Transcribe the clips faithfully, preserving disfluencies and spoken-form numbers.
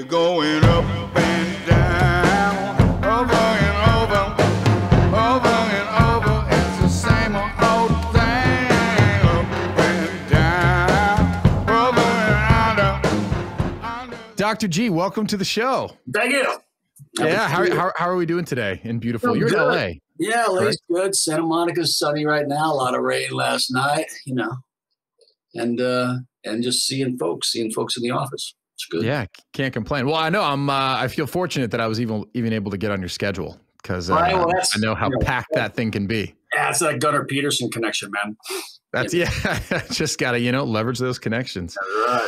We're going up and down, over and over, over and over. It's the same old thing, up and down, over and under, under. Doctor G, welcome to the show. Thank you. Yeah, how, how, how are we doing today in beautiful? You're in L A. Yeah, L A's good. Santa Monica's sunny right now. A lot of rain last night, you know, and uh, and just seeing folks, seeing folks in the office. It's good. Yeah, can't complain. Well, I know I'm. Uh, I feel fortunate that I was even even able to get on your schedule because uh, right, well, I know how you know, packed that thing can be. Yeah, it's that Gunnar Peterson connection, man. That's yeah. yeah. Just gotta you know leverage those connections. All right.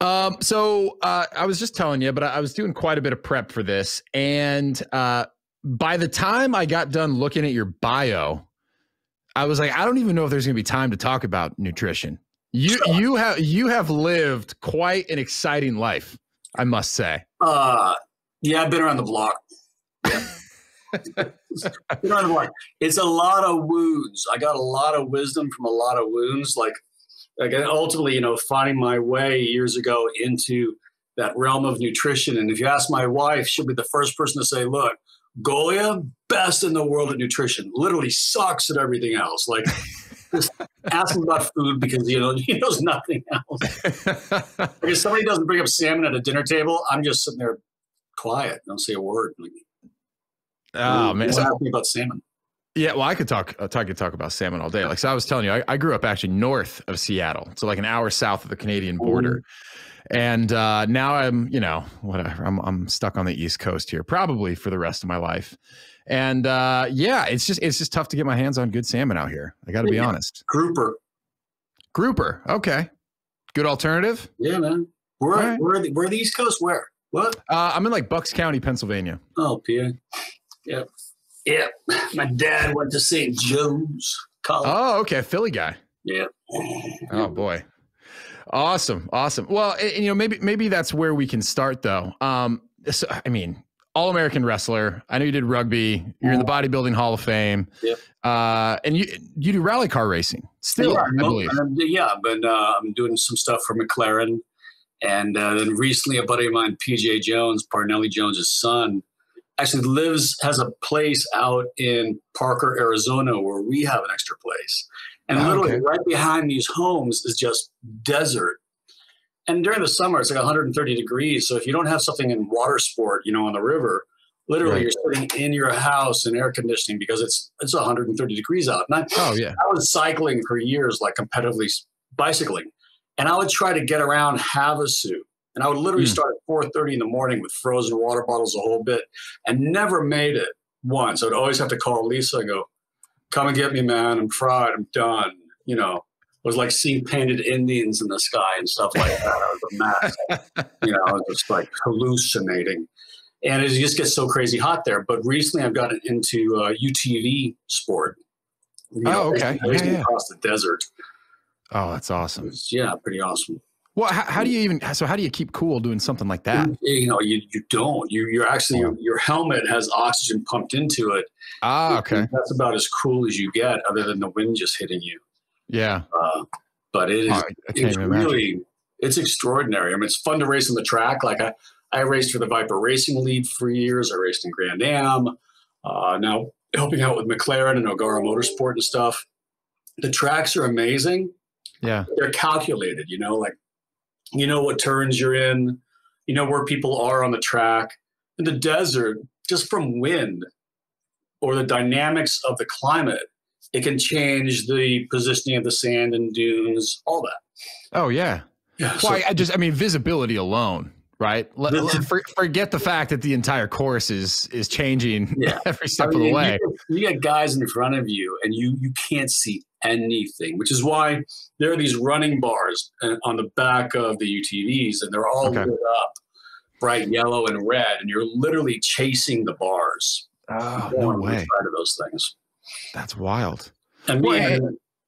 Um, so uh, I was just telling you, but I, I was doing quite a bit of prep for this. And uh, by the time I got done looking at your bio, I was like, I don't even know if there's going to be time to talk about nutrition. You, you have, you have lived quite an exciting life, I must say. Uh, yeah, I've been around the block. Yeah. Been around the block. It's a lot of wounds. I got a lot of wisdom from a lot of wounds. Like, Like ultimately, you know, finding my way years ago into that realm of nutrition. And if you ask my wife, she'll be the first person to say, look, Golia, best in the world at nutrition, literally sucks at everything else. Like just ask him about food because, you know, he knows nothing else. Like if somebody doesn't bring up salmon at a dinner table, I'm just sitting there quiet. Don't say a word. Like, oh, man. So, about salmon. Yeah, well, I could talk. I could talk about salmon all day. Like, so I was telling you, I, I grew up actually north of Seattle, so like an hour south of the Canadian border. And uh, now I'm, you know, whatever. I'm I'm stuck on the East Coast here, probably for the rest of my life. And uh, yeah, it's just it's just tough to get my hands on good salmon out here. I got to be yeah. honest. Grouper, grouper. Okay, good alternative. Yeah, man. Where right. where the, where the East Coast? Where? What? Uh, I'm in like Bucks County, Pennsylvania. Oh, P A. Yeah. Yeah, my dad went to Saint Joe's College. Oh, okay, Philly guy. Yeah. Oh boy, awesome, awesome. Well, and, you know, maybe maybe that's where we can start though. Um, so, I mean, All American wrestler. I know you did rugby. You're in the Bodybuilding Hall of Fame. Yeah. Uh, and you you do rally car racing still, yeah, I believe. Yeah, but uh, I'm doing some stuff for McLaren, and uh, then recently a buddy of mine, P J Jones, Parnelli Jones' son. Actually lives, has a place out in Parker, Arizona, where we have an extra place. And oh, literally okay. right behind these homes is just desert. And during the summer, it's like one hundred thirty degrees. So if you don't have something in water sport, you know, on the river, literally right. you're sitting in your house in air conditioning because it's it's one hundred thirty degrees out. And I, oh, yeah. I was cycling for years, like competitively bicycling. And I would try to get around Havasu. And I would literally mm. start at four thirty in the morning with frozen water bottles a whole bit and never made it once. I would always have to call Lisa and go, come and get me, man. I'm fried. I'm done. You know, it was like seeing painted Indians in the sky and stuff like that. I was a mess. You know, I was just like hallucinating. And it just gets so crazy hot there. But recently I've gotten into uh, U T V sport. You know, oh, okay. Racing, yeah, yeah. across the desert. Oh, that's awesome. Was, yeah, pretty awesome. Well, how, how do you even, so how do you keep cool doing something like that? You know, you, you don't, you, you're actually, your, your helmet has oxygen pumped into it. Ah, okay. That's about as cool as you get other than the wind just hitting you. Yeah. Uh, but it is, it's really, imagine. It's extraordinary. I mean, it's fun to race on the track. Like I, I raced for the Viper Racing League for years. I raced in Grand Am. Uh, now helping out with McLaren and O'Gara Motorsport and stuff. The tracks are amazing. Yeah. They're calculated, you know, like, you know what turns you're in, you know where people are on the track. In the desert, just from wind or the dynamics of the climate, it can change the positioning of the sand and dunes, all that. Oh, yeah. yeah well, so, I, I just, I mean, visibility alone, right? Let, let, for, forget the fact that the entire course is is changing yeah. every step I mean, of the way. You, you got guys in front of you, and you you can't see anything, which is why there are these running bars on the back of the U T Vs, and they're all okay. lit up bright yellow and red, and you're literally chasing the bars. Oh, no way. Side of those things. That's wild. And me, hey.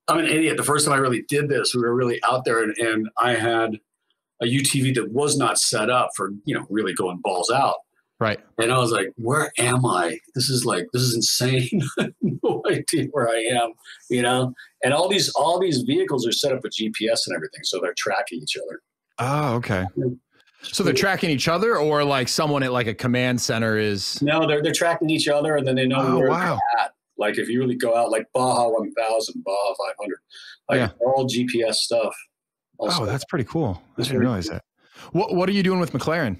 I'm an idiot. The first time I really did this, we were really out there, and, and I had a U T V that was not set up for, you know, really going balls out. Right. And I was like, where am I? This is like, this is insane. No idea where I am, you know? And all these, all these vehicles are set up with G P S and everything. So they're tracking each other. Oh, okay. So they're tracking each other, or like someone at like a command center is? No, they're they're tracking each other, and then they know oh, where wow. they're at. Like if you really go out, like Baja one thousand, Baja five hundred, like yeah. they're all G P S stuff. Also. Oh, that's pretty cool. I didn't realize that. What What are you doing with McLaren?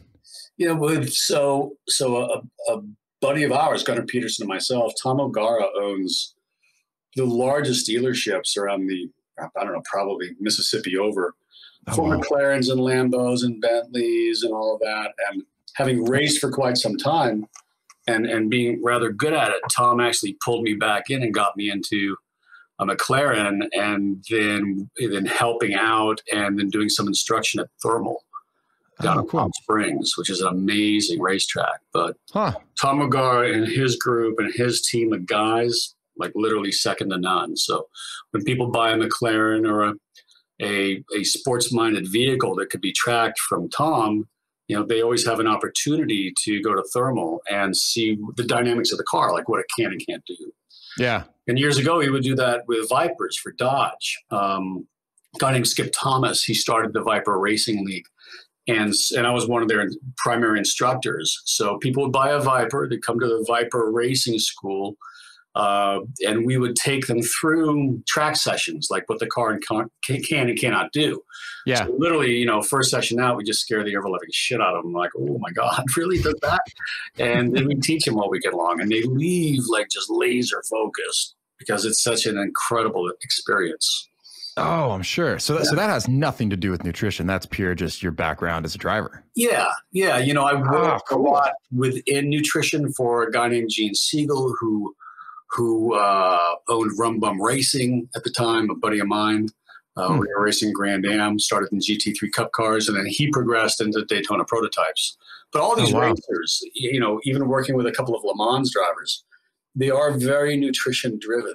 Yeah, with so so a, a buddy of ours, Gunnar Peterson and myself, Tom O'Gara owns the largest dealerships around the, I don't know, probably Mississippi over. Oh, for wow. McLarens and Lambos and Bentleys and all of that. And having raced for quite some time and, and being rather good at it, Tom actually pulled me back in and got me into a McLaren, and then, and then helping out and then doing some instruction at Thermal down oh, cool. in Palm Springs, which is an amazing racetrack. But huh. Tom O'Gara and his group and his team of guys, like literally second to none. So when people buy a McLaren or a A, a sports-minded vehicle that could be tracked from Tom, you know, they always have an opportunity to go to Thermal and see the dynamics of the car, like what it can and can't do. Yeah. And years ago, he would do that with Vipers for Dodge. Um, a guy named Skip Thomas, he started the Viper Racing League, and and I was one of their primary instructors. So people would buy a Viper, they'd come to the Viper Racing School, Uh, and we would take them through track sessions, like what the car can, can and cannot do. Yeah. So literally, you know, first session out, we just scare the ever-loving shit out of them. Like, oh my God, really does that? And then we teach them all we get along, and they leave like just laser focused because it's such an incredible experience. Oh, I'm sure. So that, yeah. so that has nothing to do with nutrition. That's pure just your background as a driver. Yeah. Yeah. You know, I worked oh, cool. a lot within nutrition for a guy named Gene Siegel, who who uh, owned Rum Bum Racing at the time, a buddy of mine. Uh, hmm. We were racing Grand Am, started in G T three Cup cars, and then he progressed into Daytona prototypes. But all these oh, wow. racers, you know, even working with a couple of Le Mans drivers, they are very nutrition-driven.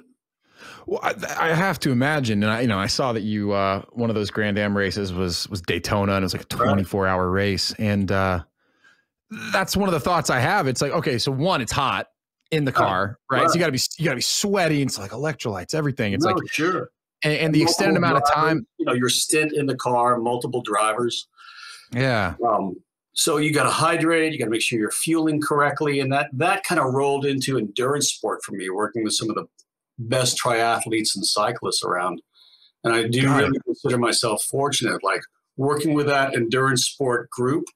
Well, I, I have to imagine, and I, you know, I saw that you uh, one of those Grand Am races was was Daytona, and it was like a twenty-four hour right. race, and uh, that's one of the thoughts I have. It's like, okay, so one, it's hot in the car, right? right? So you gotta be, you gotta be sweating. It's like electrolytes, everything. It's no, like, sure. And, and the multiple extended amount drivers, of time, you know, your stint in the car, multiple drivers. Yeah. Um, so you gotta hydrate, you gotta make sure you're fueling correctly. And that, that kind of rolled into endurance sport for me, working with some of the best triathletes and cyclists around. And I do God. really consider myself fortunate, like working with that endurance sport group.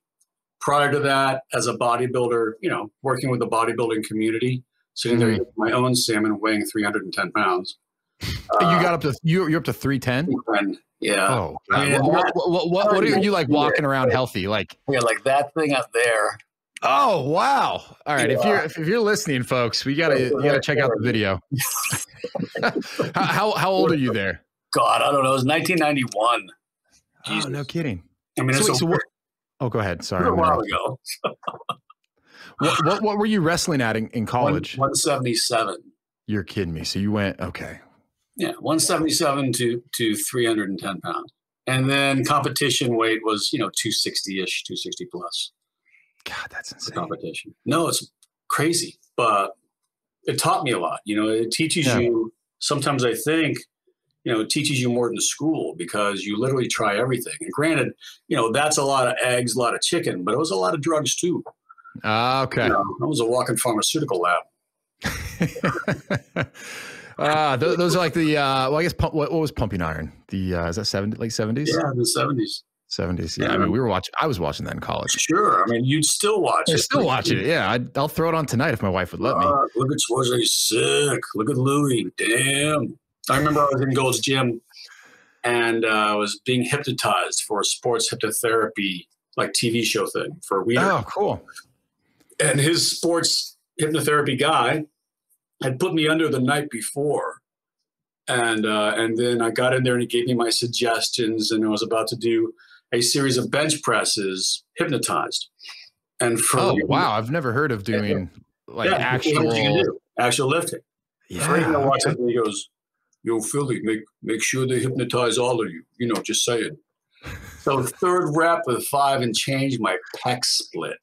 Prior to that, as a bodybuilder, you know, working with the bodybuilding community, sitting there eating my own salmon, weighing three hundred ten pounds. Uh, you got up to you, you're up to three ten. Yeah. Oh, I mean, what, that, what, what, what, what are you like walking around yeah. healthy? Like, yeah, like that thing up there. Oh wow! All right, yeah. if you're if, if you're listening, folks, we gotta you gotta check out the video. how, how how old are you there? God, I don't know. It was nineteen ninety-one. Jesus. Oh, no kidding. I mean, so, it's so what? Oh, go ahead. Sorry. A while ago. what, what what were you wrestling at in, in college? one seventy-seven. You're kidding me. So you went, okay. Yeah, one seventy-seven to, to three hundred ten pounds. And then competition weight was, you know, two sixty-ish, two sixty plus. God, that's insane. Competition. No, it's crazy. But it taught me a lot. You know, it teaches yeah. you, sometimes I think, you know, it teaches you more than school because you literally try everything. And granted, you know, that's a lot of eggs, a lot of chicken, but it was a lot of drugs too. Uh, okay. You know, I was a walking pharmaceutical lab. uh, those, those are like the, uh, well, I guess, pump, what, what was pumping iron? The, uh, is that seventy, late seventies? Yeah, the seventies. seventies. Yeah. yeah I mean, we were watching, I was watching that in college. Sure. I mean, you'd still watch I it. still watch it. Yeah. I'd, I'll throw it on tonight if my wife would let uh, me. Look at Schwarzenegger. He's sick. Look at Louis. Damn. I remember I was in Gold's Gym, and uh, I was being hypnotized for a sports hypnotherapy, like T V show thing for a week. Oh, cool! And his sports hypnotherapy guy had put me under the night before, and uh, and then I got in there and he gave me my suggestions, and I was about to do a series of bench presses hypnotized. And for oh wow, I've never heard of doing yeah. like yeah, actual do, actual lifting. Yeah, for anyone watching yeah. videos. Yo, Philly, make, make sure they hypnotize all of you. You know, just saying. So third rep with five and change, my pec split.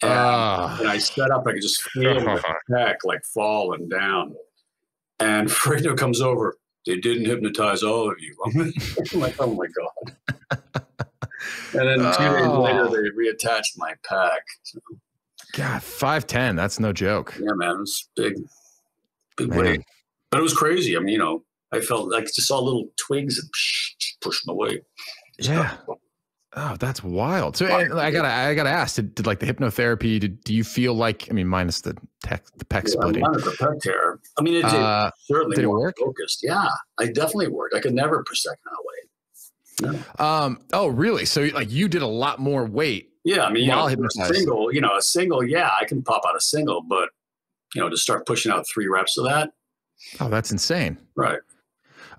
And, uh, and I set up, I could just feel my pec like falling down. And Ferrigno comes over. They didn't hypnotize all of you. I'm like, oh my God. And then two oh. days later, they reattached my pack. So. God, five ten, that's no joke. Yeah, man, it's big, big man. Weight. But it was crazy. I mean, you know, I felt like just saw little twigs and pushed my way. Yeah. So, oh, that's wild. So wild. I gotta, I gotta ask: Did, did like the hypnotherapy? Did, do you feel like? I mean, minus the tech, the pec yeah, splitting. Minus the pec tear. I mean, it, uh, it certainly did it work? Focused. Yeah, I definitely worked. I could never per second outweigh. No. Um. Oh, really? So like you did a lot more weight. Yeah, I mean, you know, a single. You know, a single. Yeah, I can pop out a single, but you know, to start pushing out three reps of that. Oh, that's insane. Right.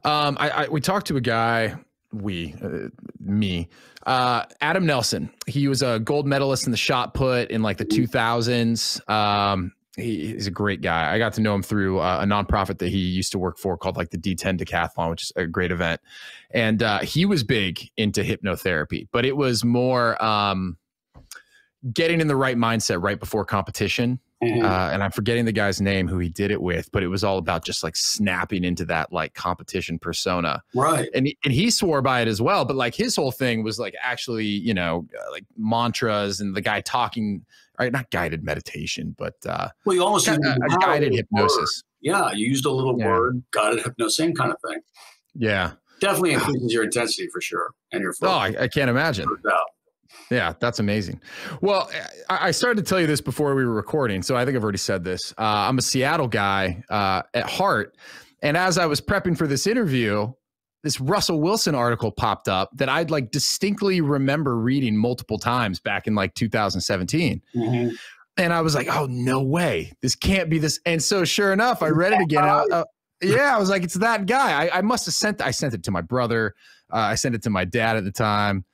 Um. I. I we talked to a guy. We, uh, me, uh, Adam Nelson. He was a gold medalist in the shot put in like the two thousands. Um, he, he's a great guy. I got to know him through uh, a nonprofit that he used to work for called like the D ten Decathlon, which is a great event. And uh, he was big into hypnotherapy, but it was more um, getting in the right mindset right before competition. Mm-hmm. Uh, and I'm forgetting the guy's name who he did it with, but it was all about just like snapping into that like competition persona. Right. And he, and he swore by it as well. But like his whole thing was like actually, you know, like mantras and the guy talking, right? Not guided meditation, but uh, well, you almost kind of, a guided hypnosis. Word. Yeah. You used a little yeah. word, guided hypnosis, same kind of thing. Yeah. Definitely increases your intensity for sure. And your flow. Oh, I, I can't imagine. Yeah, that's amazing. Well, I started to tell you this before we were recording, so I think I've already said this. Uh, I'm a Seattle guy uh, at heart, and as I was prepping for this interview, this Russell Wilson article popped up that I'd like distinctly remember reading multiple times back in like two thousand seventeen. Mm-hmm. And I was like, oh, no way. This can't be this. And so sure enough, I read it again. I, uh, yeah, I was like, it's that guy. I, I must have sent, I sent it to my brother. Uh, I sent it to my dad at the time.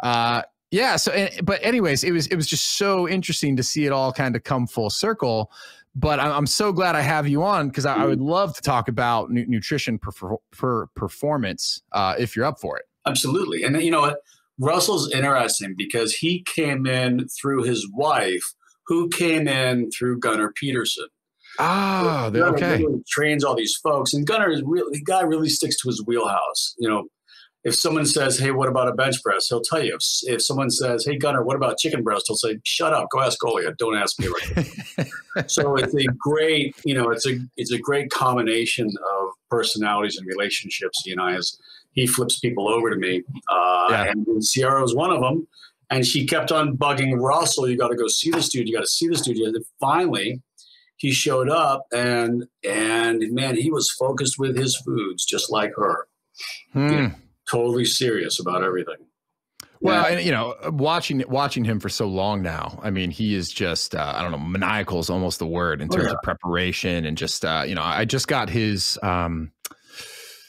Uh Yeah. So, but anyways, it was, it was just so interesting to see it all kind of come full circle, but I'm so glad I have you on because I, I would love to talk about nu nutrition per, per performance uh, if you're up for it. Absolutely. And you know what? Russell's interesting because he came in through his wife who came in through Gunnar Peterson. Ah, so okay. Really trains all these folks, and Gunnar is really, the guy really sticks to his wheelhouse, you know. If someone says, hey, what about a bench press? He'll tell you. If, if someone says, hey, Gunnar, what about chicken breast? He'll say, shut up. Go ask Golia. Don't ask me right now. So it's a great, you know, it's a it's a great combination of personalities and relationships. You know, as he flips people over to me. Uh, yeah. And Sierra was one of them. And she kept on bugging Russell. You got to go see this dude. You got to see this dude. And finally, he showed up. And, and man, he was focused with his foods just like her. Hmm. You know, totally serious about everything. Well, yeah. And you know, watching watching him for so long now, I mean, he is just uh, I don't know, maniacal is almost the word in terms oh, yeah. of preparation and just uh, you know, I just got his um,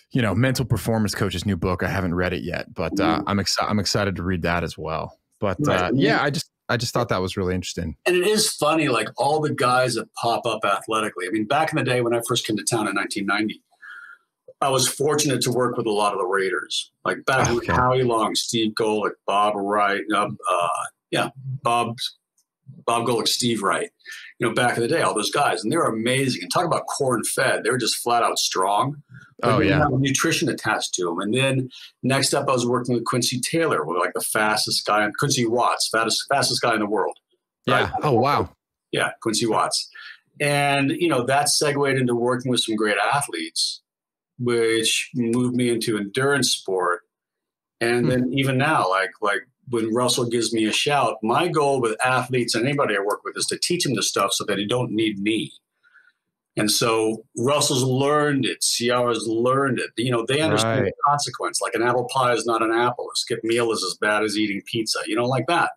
you know, mental performance coach's new book. I haven't read it yet, but uh, I'm excited. I'm excited to read that as well. But right. uh, yeah, I just I just thought that was really interesting. And it is funny, like all the guys that pop up athletically. I mean, back in the day when I first came to town in nineteen ninety. I was fortunate to work with a lot of the Raiders, like back with okay. Howie Long, Steve Golick, Bob Wright, uh, uh, yeah, Bob, Bob Golick, Steve Wright. You know, back in the day, all those guys, and they were amazing. And talk about corn fed, they were just flat out strong. Oh yeah, nutrition attached to them. And then next up, I was working with Quincy Taylor, like the fastest guy, Quincy Watts, fastest fastest guy in the world. Yeah. Right? Oh wow. Yeah, Quincy Watts, and you know that segued into working with some great athletes, which moved me into endurance sport. And then even now, like like when Russell gives me a shout, my goal with athletes and anybody I work with is to teach them the stuff so that they don't need me. And so Russell's learned it. Ciara's learned it. You know, they understand right. the consequence. Like an apple pie is not an apple. A skip meal is as bad as eating pizza. You know, like that.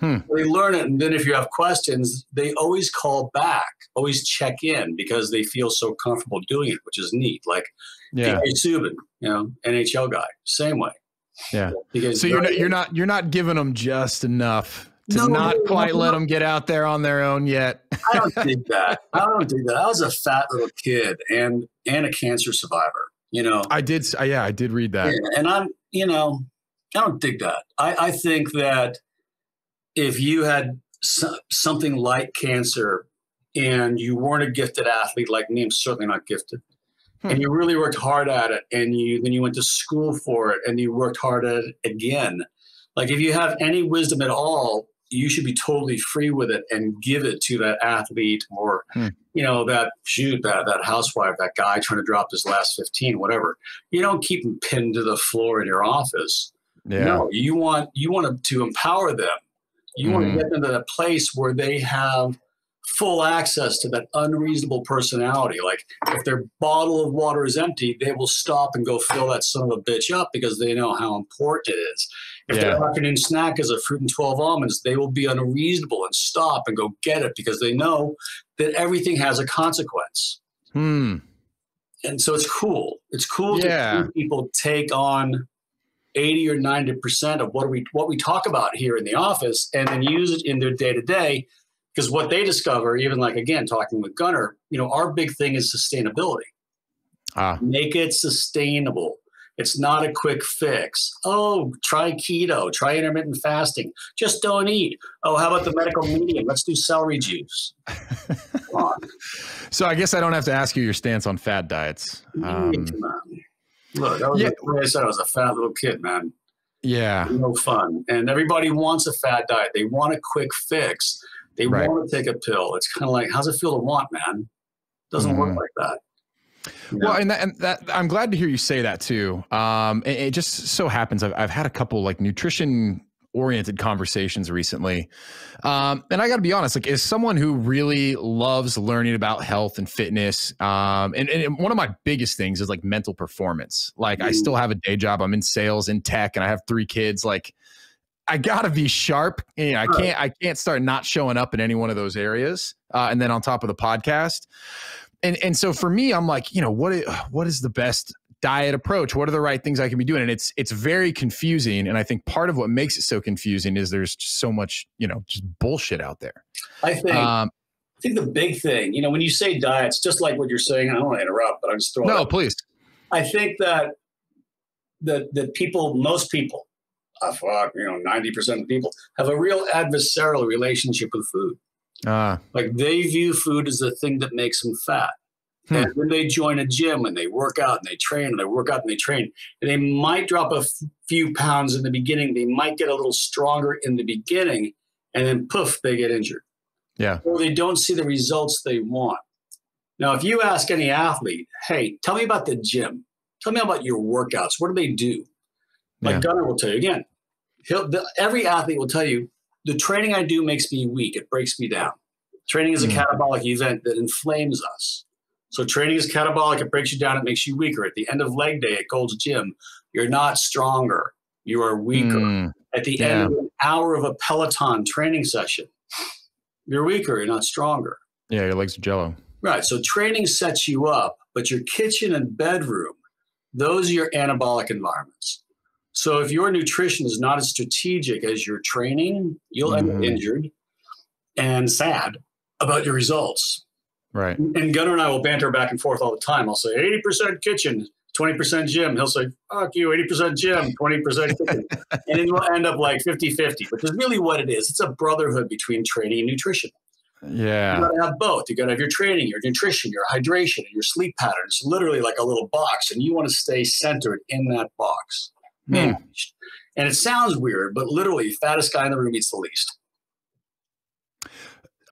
Hmm. They learn it. And then if you have questions, they always call back, always check in because they feel so comfortable doing it, which is neat. Like, yeah, P J Subban, you know, N H L guy, same way. Yeah. So you're not, you're not you're not giving them just enough to no, not quite no, no. let them get out there on their own yet. I don't think that. I don't think that. I was a fat little kid and and a cancer survivor. You know, I did. Yeah, I did read that. Yeah, and I'm, you know, I don't dig that. I I think that if you had so, something like cancer and you weren't a gifted athlete like me, I'm certainly not gifted. And you really worked hard at it, and you then you went to school for it, and you worked hard at it again. Like, if you have any wisdom at all, you should be totally free with it and give it to that athlete or, hmm. you know, that shoot, that, that housewife, that guy trying to drop his last fifteen, whatever. You don't keep them pinned to the floor in your office. Yeah. No, you want, you want to empower them. You mm-hmm. want to get them to that place where they have full access to that unreasonable personality. Like, if their bottle of water is empty, they will stop and go fill that son of a bitch up because they know how important it is. If yeah. their afternoon snack is a fruit and twelve almonds, they will be unreasonable and stop and go get it because they know that everything has a consequence. Hmm. And so it's cool. It's cool yeah. to see people take on eighty or ninety percent of what we what we talk about here in the office and then use it in their day-to-day. Because what they discover, even like, again, talking with Gunnar, you know, our big thing is sustainability. Ah. Make it sustainable. It's not a quick fix. Oh, try keto, try intermittent fasting. Just don't eat. Oh, how about the medical medium? Let's do celery juice. Come on. So I guess I don't have to ask you your stance on fad diets. Um, Look, that was yeah. like I said, I was a fat little kid, man. Yeah. No fun. And everybody wants a fad diet. They want a quick fix. They right. want to take a pill. It's kind of like, how's it feel to want, man? Doesn't mm. work like that. You know? Well, and that, and that, I'm glad to hear you say that too. Um, it, it just so happens I've, I've had a couple like nutrition oriented conversations recently. Um, and I gotta be honest, like, as someone who really loves learning about health and fitness, um, and, and one of my biggest things is like mental performance. Like, mm. I still have a day job. I'm in sales, in tech, and I have three kids. Like, I gotta be sharp. You know, I can't, I can't start not showing up in any one of those areas. Uh, and then on top of the podcast. And, and so for me, I'm like, you know, what, what is the best diet approach? What are the right things I can be doing? And it's, it's very confusing. And I think part of what makes it so confusing is there's just so much, you know, just bullshit out there. I think, um, I think the big thing, you know, when you say diets, just like what you're saying, I don't want to interrupt, but I'm just throwing. No, it. Please. I think that, that, that people, most people, Uh, fuck, you know, ninety percent of people have a real adversarial relationship with food. Uh, like, they view food as the thing that makes them fat. Hmm. And when they join a gym and they work out and they train and they work out and they train, and they might drop a f few pounds in the beginning. They might get a little stronger in the beginning, and then poof, they get injured. Yeah. Or they don't see the results they want. Now, if you ask any athlete, hey, tell me about the gym. Tell me about your workouts. What do they do? Like yeah. Gunnar will tell you again, he'll, the, every athlete will tell you, the training I do makes me weak. It breaks me down. Training is a mm. catabolic event that inflames us. So training is catabolic. It breaks you down. It makes you weaker. At the end of leg day at Gold's Gym, you're not stronger. You are weaker. Mm. At the yeah. end of an hour of a Peloton training session, you're weaker. You're not stronger. Yeah, your legs are jello. Right. So training sets you up, but your kitchen and bedroom, those are your anabolic environments. So if your nutrition is not as strategic as your training, you'll end up injured and sad about your results. Right. And Gunnar and I will banter back and forth all the time. I'll say eighty percent kitchen, twenty percent gym. He'll say, fuck you, eighty percent gym, twenty percent kitchen. And then we'll end up like fifty fifty, which is really what it is. It's a brotherhood between training and nutrition. Yeah. You got to have both. You got to have your training, your nutrition, your hydration, and your sleep pattern. It's literally like a little box, and you want to stay centered in that box. Managed. Hmm. And it sounds weird, but literally fattest guy in the room eats the least.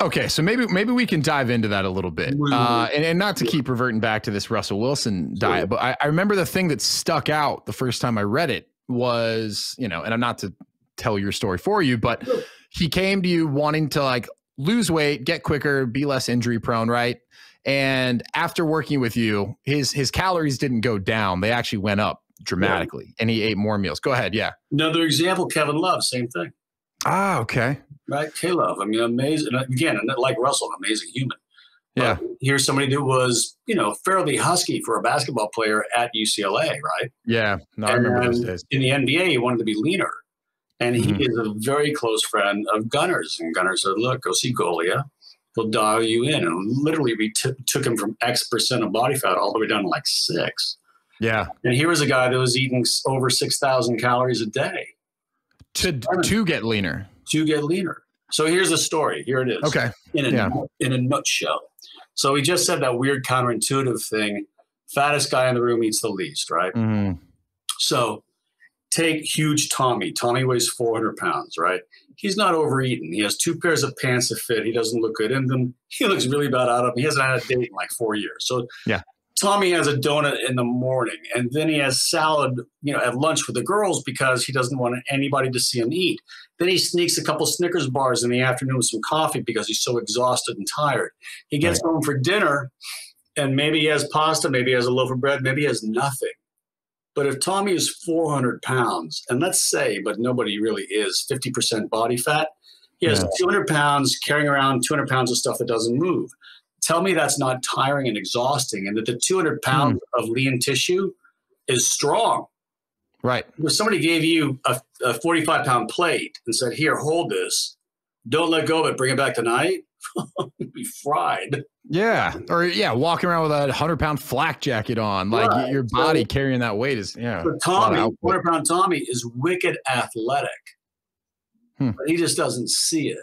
Okay. So maybe, maybe we can dive into that a little bit. Uh, and, and not to keep reverting back to this Russell Wilson diet, sure. but I, I remember the thing that stuck out the first time I read it was, you know, and I'm not to tell your story for you, but sure. he came to you wanting to like lose weight, get quicker, be less injury prone. Right. And after working with you, his, his calories didn't go down. They actually went up dramatically, yeah. and he ate more meals. Go ahead. Yeah. Another example, Kevin Love, same thing. Ah, okay. Right. K-Love. I mean, amazing. Again, like Russell, an amazing human. Yeah. But here's somebody that was, you know, fairly husky for a basketball player at U C L A, right? Yeah. No, I remember those days. In the N B A, he wanted to be leaner. And he mm-hmm. is a very close friend of Gunnar's. And Gunnar said, look, go see Golia. He'll dial you in. And literally, we took him from X percent of body fat all the way down to like six. Yeah. And here was a guy that was eating over six thousand calories a day. To, to get leaner. To get leaner. So here's the story. Here it is. Okay. In a, yeah. in a nutshell. So he just said that weird counterintuitive thing. Fattest guy in the room eats the least, right? Mm-hmm. So Take huge Tommy. Tommy weighs four hundred pounds, right? He's not overeaten. He has two pairs of pants that fit. He doesn't look good in them. He looks really bad out of them. He hasn't had a date in like four years. So yeah. Tommy has a donut in the morning, and then he has salad, you know, at lunch with the girls because he doesn't want anybody to see him eat. Then he sneaks a couple Snickers bars in the afternoon with some coffee because he's so exhausted and tired. He gets right. home for dinner, and maybe he has pasta, maybe he has a loaf of bread, maybe he has nothing. But if Tommy is four hundred pounds, and let's say, but nobody really is, fifty percent body fat, he has yeah. two hundred pounds, carrying around two hundred pounds of stuff that doesn't move. Tell me that's not tiring and exhausting, and that the two hundred pounds mm. of lean tissue is strong. Right. If somebody gave you a, a forty-five pound plate and said, here, hold this, don't let go of it, bring it back tonight, you'd be fried. Yeah. Or yeah, walking around with a hundred pound flak jacket on, like right. your body so, carrying that weight is, yeah. But Tommy, hundred pound Tommy is wicked athletic, hmm. but he just doesn't see it.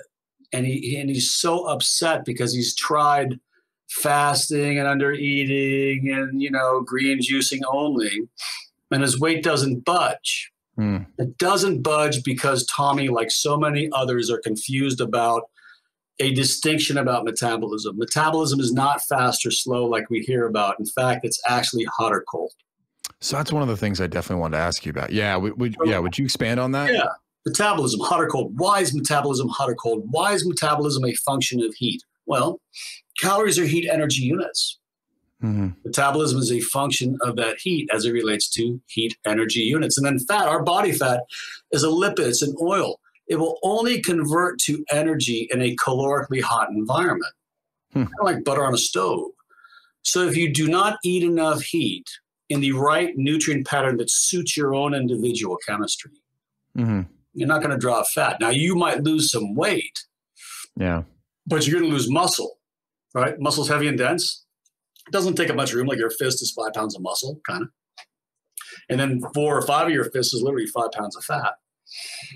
And he, and he's so upset because he's tried fasting and under eating and, you know, green juicing only, and his weight doesn't budge. Mm. It doesn't budge because Tommy, like so many others, are confused about a distinction about metabolism. Metabolism is not fast or slow like we hear about. In fact, it's actually hot or cold. So that's one of the things I definitely wanted to ask you about. Yeah. Would, would, yeah, would you expand on that? Yeah. Metabolism, hot or cold. Why is metabolism hot or cold? Why is metabolism a function of heat? Well, calories are heat energy units. Mm-hmm. Metabolism is a function of that heat as it relates to heat energy units. And then fat, our body fat, is a lipid. It's an oil. It will only convert to energy in a calorically hot environment, hmm. kind of like butter on a stove. So if you do not eat enough heat in the right nutrient pattern that suits your own individual chemistry, mm-hmm. you're not going to drop fat. Now, you might lose some weight, yeah, but you're going to lose muscle, right? Muscle's heavy and dense. It doesn't take up much room. Like your fist is five pounds of muscle, kind of. And then four or five of your fists is literally five pounds of fat.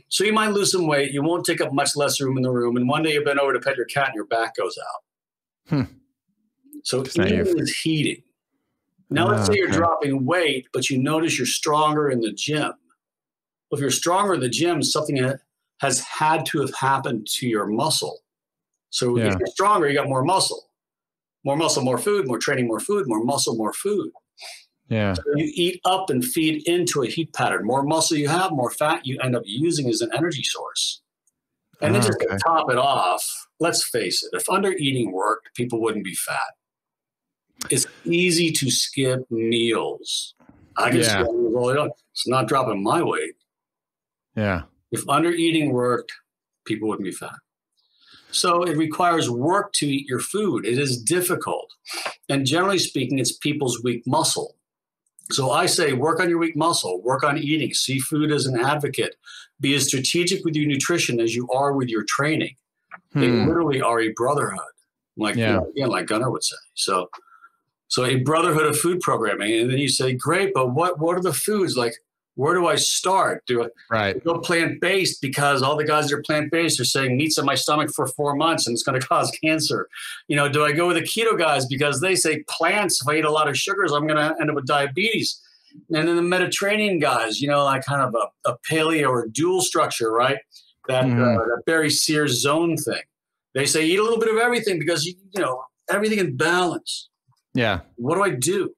So you might lose some weight. You won't take up much less room in the room. And one day you bend over to pet your cat and your back goes out. Hmm. So eating is heating. Now, let's say you're dropping weight, but you notice you're stronger in the gym. If you're stronger in the gym, something has had to have happened to your muscle. So yeah. if you're stronger, you got more muscle. More muscle, more food, more training, more food, more muscle, more food. Yeah. So you eat up and feed into a heat pattern. More muscle you have, more fat you end up using as an energy source. And oh, then just okay. to top it off, let's face it, if under eating worked, people wouldn't be fat. It's easy to skip meals. I can yeah. skip meals all day long. It's not dropping my weight. Yeah. If under eating worked, people wouldn't be fat. So it requires work to eat your food. It is difficult. And generally speaking, it's people's weak muscle. So I say work on your weak muscle, work on eating, see food as an advocate, be as strategic with your nutrition as you are with your training. Hmm. They literally are a brotherhood, like, yeah. you know, again, like Gunnar would say. So, so a brotherhood of food programming. And then you say, great, but what, what are the foods? Like, where do I start? Do I right. go plant-based because all the guys that are plant-based are saying meat's in my stomach for four months and it's going to cause cancer. You know, do I go with the keto guys because they say plants, if I eat a lot of sugars, I'm going to end up with diabetes. And then the Mediterranean guys, you know, like kind of a, a paleo or dual structure, right? That, mm-hmm. uh, that Barry Sears zone thing. They say eat a little bit of everything because, you, you know, everything in balance. Yeah. What do I do?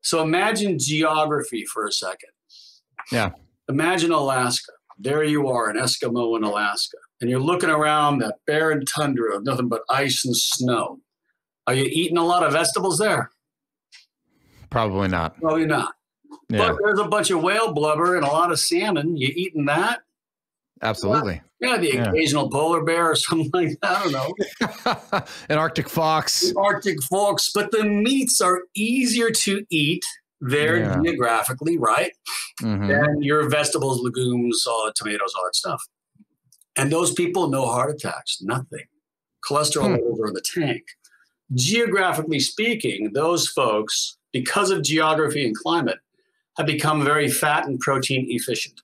So imagine geography for a second. Yeah. Imagine Alaska. There you are, an Eskimo in Alaska. And you're looking around that barren tundra of nothing but ice and snow. Are you eating a lot of vegetables there? Probably not. Probably not. Yeah. But there's a bunch of whale blubber and a lot of salmon. You eating that? Absolutely. Yeah, the yeah. occasional polar bear or something like that. I don't know. An Arctic fox. The Arctic fox. But the meats are easier to eat. They're yeah. geographically, right? Mm-hmm. And your vegetables, legumes, all the tomatoes, all that stuff. And those people, no heart attacks, nothing. Cholesterol hmm. over in the tank. Geographically speaking, those folks, because of geography and climate, have become very fat and protein efficient.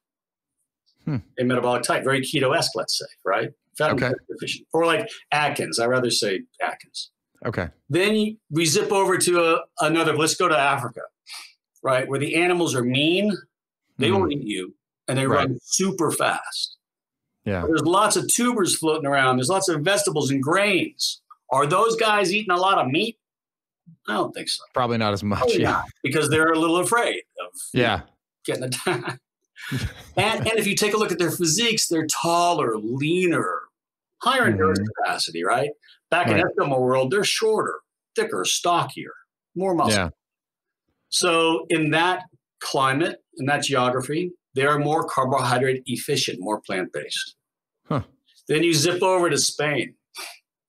Hmm. A metabolic type, very keto-esque, let's say, right? Fat okay. and protein efficient. Or like Atkins. I rather say Atkins. Okay. Then we zip over to a, another, let's go to Africa. Right, where the animals are mean, they mm. won't eat you. and they right. run super fast. Yeah. There's lots of tubers floating around. There's lots of vegetables and grains. Are those guys eating a lot of meat? I don't think so. Probably not as much. Probably yeah. Not, because they're a little afraid of yeah. you know, getting attacked. and, and if you take a look at their physiques, they're taller, leaner, higher mm-hmm. endurance capacity, right? Back right. in Eskimo world, they're shorter, thicker, stockier, more muscle. Yeah. So in that climate, in that geography, they are more carbohydrate efficient, more plant-based. Huh. Then you zip over to Spain.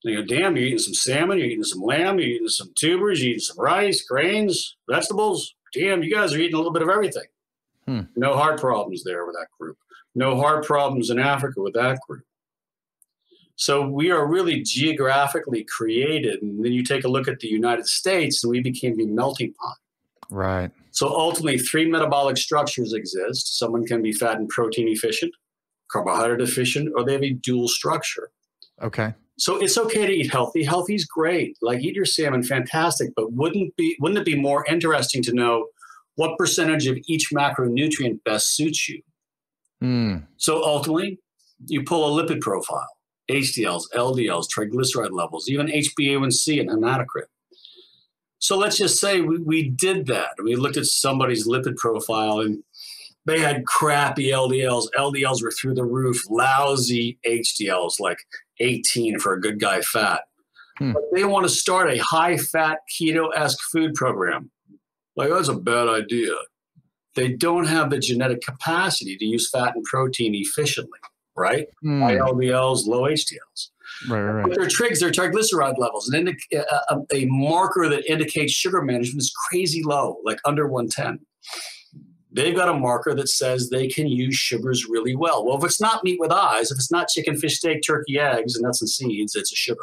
You go, damn, you're eating some salmon, you're eating some lamb, you're eating some tubers, you're eating some rice, grains, vegetables. Damn, you guys are eating a little bit of everything. Hmm. No heart problems there with that group. No heart problems in Africa with that group. So we are really geographically created. And then you take a look at the United States, and we became the melting pot. Right. So ultimately, three metabolic structures exist. Someone can be fat and protein efficient, carbohydrate efficient, or they have a dual structure. Okay. So it's okay to eat healthy. Healthy's great. Like, eat your salmon, fantastic. But wouldn't be wouldn't it be more interesting to know what percentage of each macronutrient best suits you? Mm. So ultimately, you pull a lipid profile, H D Ls, L D Ls, triglyceride levels, even H b A one C and hematocrit. So let's just say we, we did that. We looked at somebody's lipid profile, and they had crappy L D Ls. L D Ls were through the roof, lousy H D Ls, like eighteen for a good guy fat. Hmm. But they want to start a high-fat keto-esque food program. Like, that's a bad idea. They don't have the genetic capacity to use fat and protein efficiently, right? Hmm. High L D Ls, low H D Ls. Right, right, right. But their trigs, their triglyceride levels, and indica- a, a marker that indicates sugar management is crazy low, like under one ten. They've got a marker that says they can use sugars really well. Well, if it's not meat with eyes, if it's not chicken, fish, steak, turkey, eggs, and nuts and seeds, it's a sugar.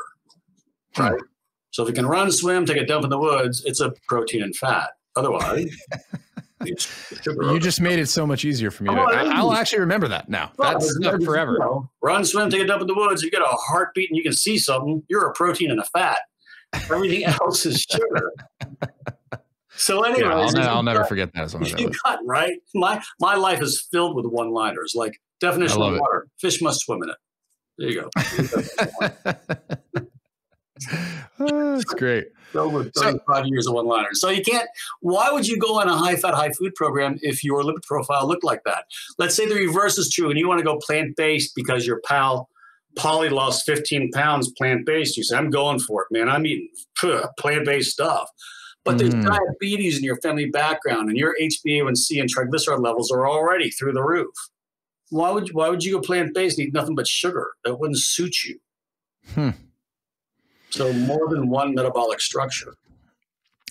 Right? right. So if it can run, swim, take a dump in the woods, it's a protein and fat. Otherwise, it's sugar. You just made it so much easier for me. To, I, I'll actually remember that now. Well, That's not forever. You know, run, swim, take a dump in the woods. You get a heartbeat and you can see something. You're a protein and a fat. Everything else is sugar. So anyway, yeah, I'll, I'll never cut. forget that. You cut, right? My my life is filled with one-liners, like definition of water. It. Fish must swim in it. There you go. Oh, that's great. So over thirty-five so, years of one-liners. So you can't, why would you go on a high-fat, high-food program if your lipid profile looked like that? Let's say the reverse is true and you want to go plant-based because your pal Polly lost fifteen pounds plant-based. You say, I'm going for it, man. I'm eating pugh, plant-based stuff. But there's mm. diabetes in your family background, and your H b A one C and triglyceride levels are already through the roof. Why would you, why would you go plant-based and eat nothing but sugar? That wouldn't suit you. Hmm. So more than one metabolic structure.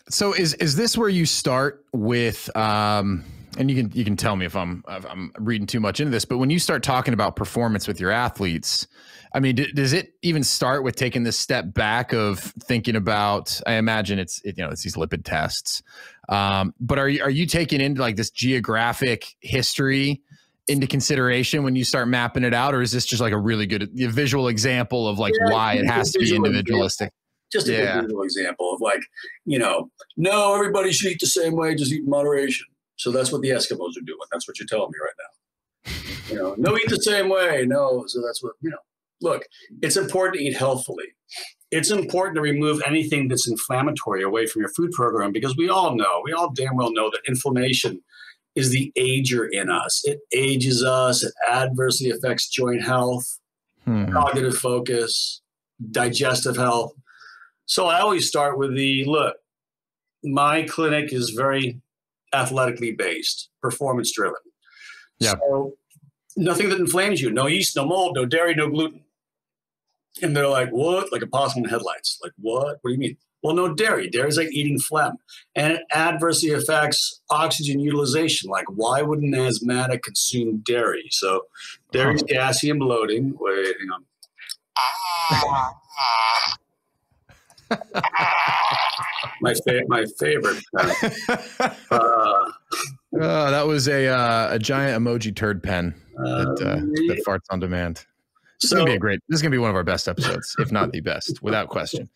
So is is this where you start with? Um, and you can you can tell me if I'm if I'm reading too much into this, but when you start talking about performance with your athletes. I mean, d- does it even start with taking this step back of thinking about, I imagine it's, it, you know, it's these lipid tests. Um, but are you, are you taking into like this geographic history into consideration when you start mapping it out? Or is this just like a really good a visual example of like yeah, why it has to be individualistic? Example. Just a yeah. visual example of like, you know, no, everybody should eat the same way, just eat in moderation. So that's what the Eskimos are doing. That's what you're telling me right now. You know, no, eat the same way. No. So that's what, you know. Look, it's important to eat healthfully. It's important to remove anything that's inflammatory away from your food program because we all know, we all damn well know that inflammation is the ager in us. It ages us. It adversely affects joint health, hmm. cognitive focus, digestive health. So I always start with the, look, my clinic is very athletically based, performance driven. Yeah. So nothing that inflames you. No yeast, no mold, no dairy, no gluten. And they're like, what? Like a possum in headlights. Like, what? What do you mean? Well, no dairy. Dairy is like eating phlegm. And it adversely affects oxygen utilization. Like, why would an asthmatic consume dairy? So dairy is gassy and bloating. Wait, hang on. my, fa- my favorite. Uh, oh, that was a, uh, a giant emoji turd pen that, uh, that farts on demand. This so, is gonna be a great. This is gonna be one of our best episodes, if not the best, without question.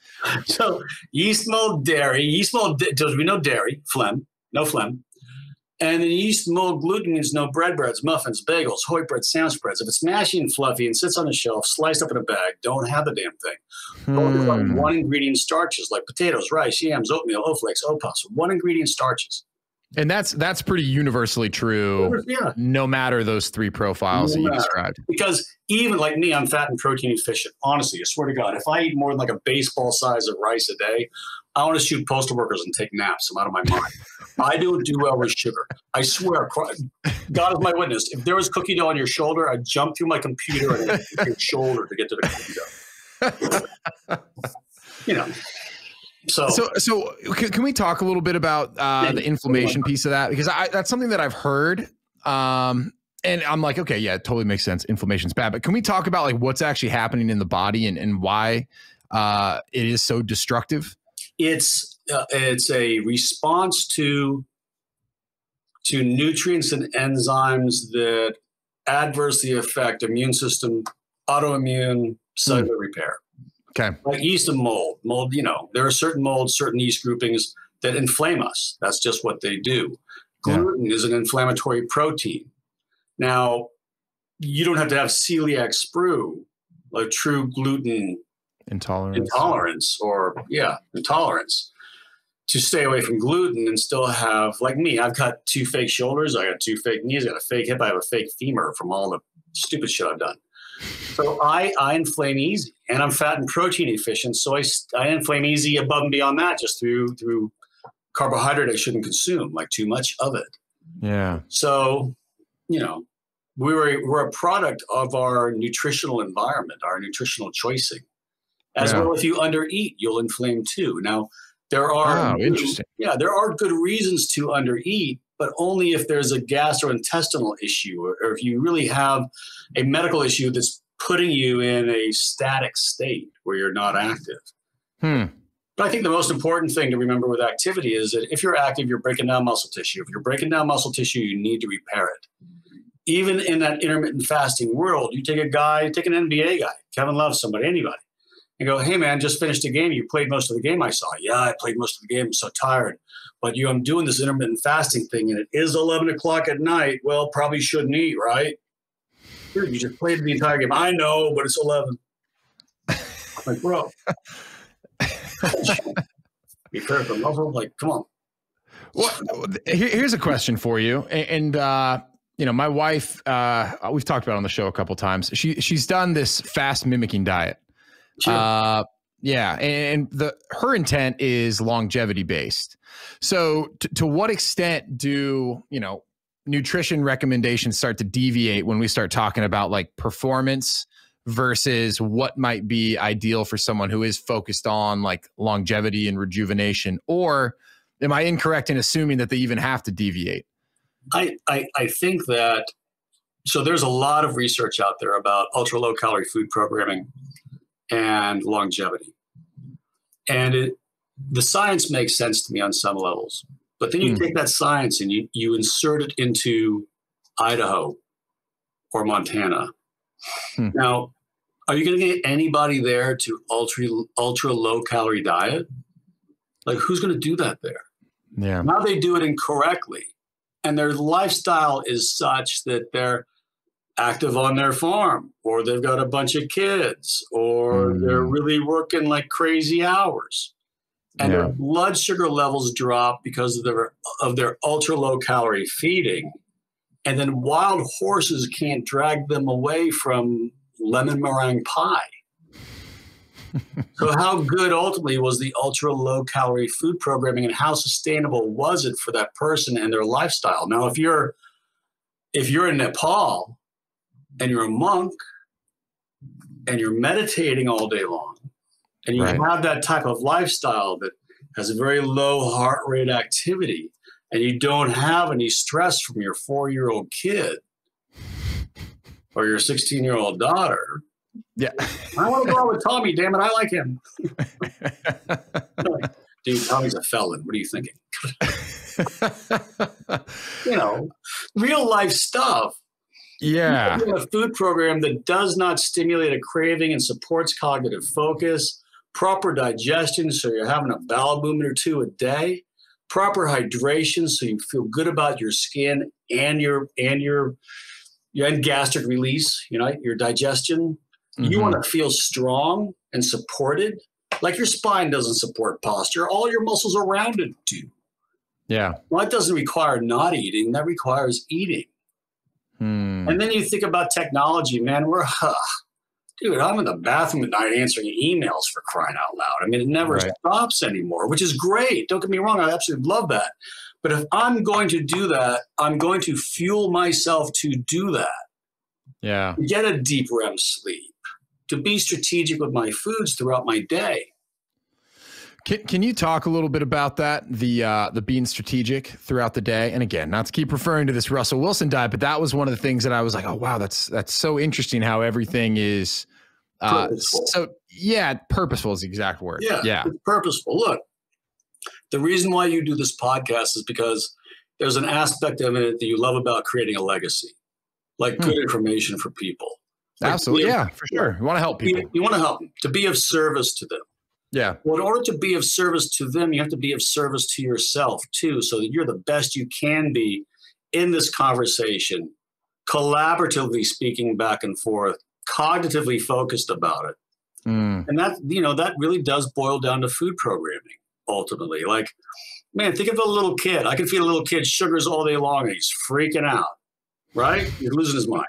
So yeast mold, dairy, yeast mold. Does we know dairy phlegm? No phlegm. And in yeast mold, gluten is no bread breads, muffins, bagels, hoy bread, sandwich spreads. If it's mashy and fluffy and sits on a shelf, sliced up in a bag, don't have the damn thing. Hmm. Like one ingredient starches like potatoes, rice, yams, oatmeal, oat flakes, oat puffs. One ingredient starches. And that's that's pretty universally true, yeah. No matter those three profiles no that you matter. described. Because even like me, I'm fat and protein efficient. Honestly, I swear to God, if I eat more than like a baseball size of rice a day, I want to shoot postal workers and take naps. I'm out of my mind. I don't do well with sugar. I swear, God is my witness. If there was cookie dough on your shoulder, I'd jump through my computer and your shoulder to get to the cookie dough. You know. So, so, so can, can we talk a little bit about uh, the inflammation piece of that? Because I, that's something that I've heard. Um, and I'm like, okay, yeah, it totally makes sense. Inflammation's bad. But can we talk about like what's actually happening in the body and, and why uh, it is so destructive? It's, uh, it's a response to, to nutrients and enzymes that adversely affect immune system, autoimmune, cellular mm. repair. Okay. Like yeast and mold, mold, you know, there are certain molds, certain yeast groupings that inflame us. That's just what they do. Gluten yeah. is an inflammatory protein. Now, you don't have to have celiac sprue, like true gluten intolerance, intolerance or, yeah, intolerance, to stay away from gluten and still have, like me, I've got two fake shoulders, I got two fake knees, I got a fake hip, I have a fake femur from all the stupid shit I've done. So I, I inflame easy, and I'm fat and protein efficient. So I, I inflame easy above and beyond that just through through carbohydrate I shouldn't consume, like too much of it. Yeah. So, you know, we were, we're a product of our nutritional environment, our nutritional choicing. As yeah. well, if you undereat, you'll inflame too. Now, there are oh, interesting. Yeah, there are good reasons to undereat, but only if there's a gastrointestinal issue or, or if you really have a medical issue that's putting you in a static state where you're not active. Hmm. But I think the most important thing to remember with activity is that if you're active, you're breaking down muscle tissue. If you're breaking down muscle tissue, you need to repair it. Even in that intermittent fasting world, you take a guy, take an N B A guy, Kevin Love, somebody, anybody, and go, hey, man, just finished a game. You played most of the game I saw. Yeah, I played most of the game. I'm so tired. But you, I'm doing this intermittent fasting thing, and it is eleven o'clock at night. Well, probably shouldn't eat, right? Dude, you just played the entire game. I know, but it's eleven. I'm like, bro. Be perfect. Like, come on. Well, here's a question for you. And, uh, you know, my wife, uh, we've talked about it on the show a couple of times. She, she's done this fast mimicking diet. Sure. Uh, yeah. And the, her intent is longevity based. So t to what extent do, you know, nutrition recommendations start to deviate when we start talking about like performance versus what might be ideal for someone who is focused on like longevity and rejuvenation? Or am I incorrect in assuming that they even have to deviate? I, I, I think that, so there's a lot of research out there about ultra low calorie food programming and longevity. And it, the science makes sense to me on some levels, but then you mm. take that science and you, you insert it into Idaho or Montana. Mm. Now, are you going to get anybody there to ultra, ultra low calorie diet? Like, who's going to do that there? Yeah. Now they do it incorrectly. And their lifestyle is such that they're active on their farm, or they've got a bunch of kids, or mm. they're really working like crazy hours, and yeah. their blood sugar levels drop because of their of their ultra low calorie feeding. And then wild horses can't drag them away from lemon meringue pie. So how good ultimately was the ultra low calorie food programming, and how sustainable was it for that person and their lifestyle? Now, if you're if you're in Nepal and you're a monk and you're meditating all day long and you right. have that type of lifestyle that has a very low heart rate activity, and you don't have any stress from your four-year-old kid or your sixteen-year-old daughter. Yeah. I want to go out with Tommy, damn it. I like him. Dude, Tommy's a felon. What are you thinking? You know, real life stuff. Yeah. A food program that does not stimulate a craving and supports cognitive focus, proper digestion, so you're having a bowel movement or two a day, proper hydration so you feel good about your skin and your and your and gastric release, you know, your digestion. Mm-hmm. You want to feel strong and supported. Like your spine doesn't support posture. All your muscles around it do. Yeah. Well, that doesn't require not eating. That requires eating. Hmm. And then you think about technology, man. We're, uh, dude, I'm in the bathroom at night answering emails, for crying out loud. I mean, it never right. stops anymore, which is great. Don't get me wrong. I absolutely love that. But if I'm going to do that, I'm going to fuel myself to do that. Yeah. Get a deep R E M sleep. To be strategic with my foods throughout my day. Can, can you talk a little bit about that, the uh, the being strategic throughout the day? And again, not to keep referring to this Russell Wilson diet, but that was one of the things that I was like, oh, wow, that's that's so interesting how everything is. Uh, so, yeah, purposeful is the exact word. Yeah, yeah. It's purposeful. Look, the reason why you do this podcast is because there's an aspect of it that you love about creating a legacy, like good hmm. information for people. Like Absolutely. Of, yeah, for sure. You want to help people. You, you want to help them, to be of service to them. Yeah. Well, in order to be of service to them, you have to be of service to yourself too, so that you're the best you can be in this conversation, collaboratively speaking back and forth, cognitively focused about it. Mm. And that, you know, that really does boil down to food programming ultimately. Like, man, think of a little kid. I can feed a little kid sugars all day long and he's freaking out, right? He's losing his mind.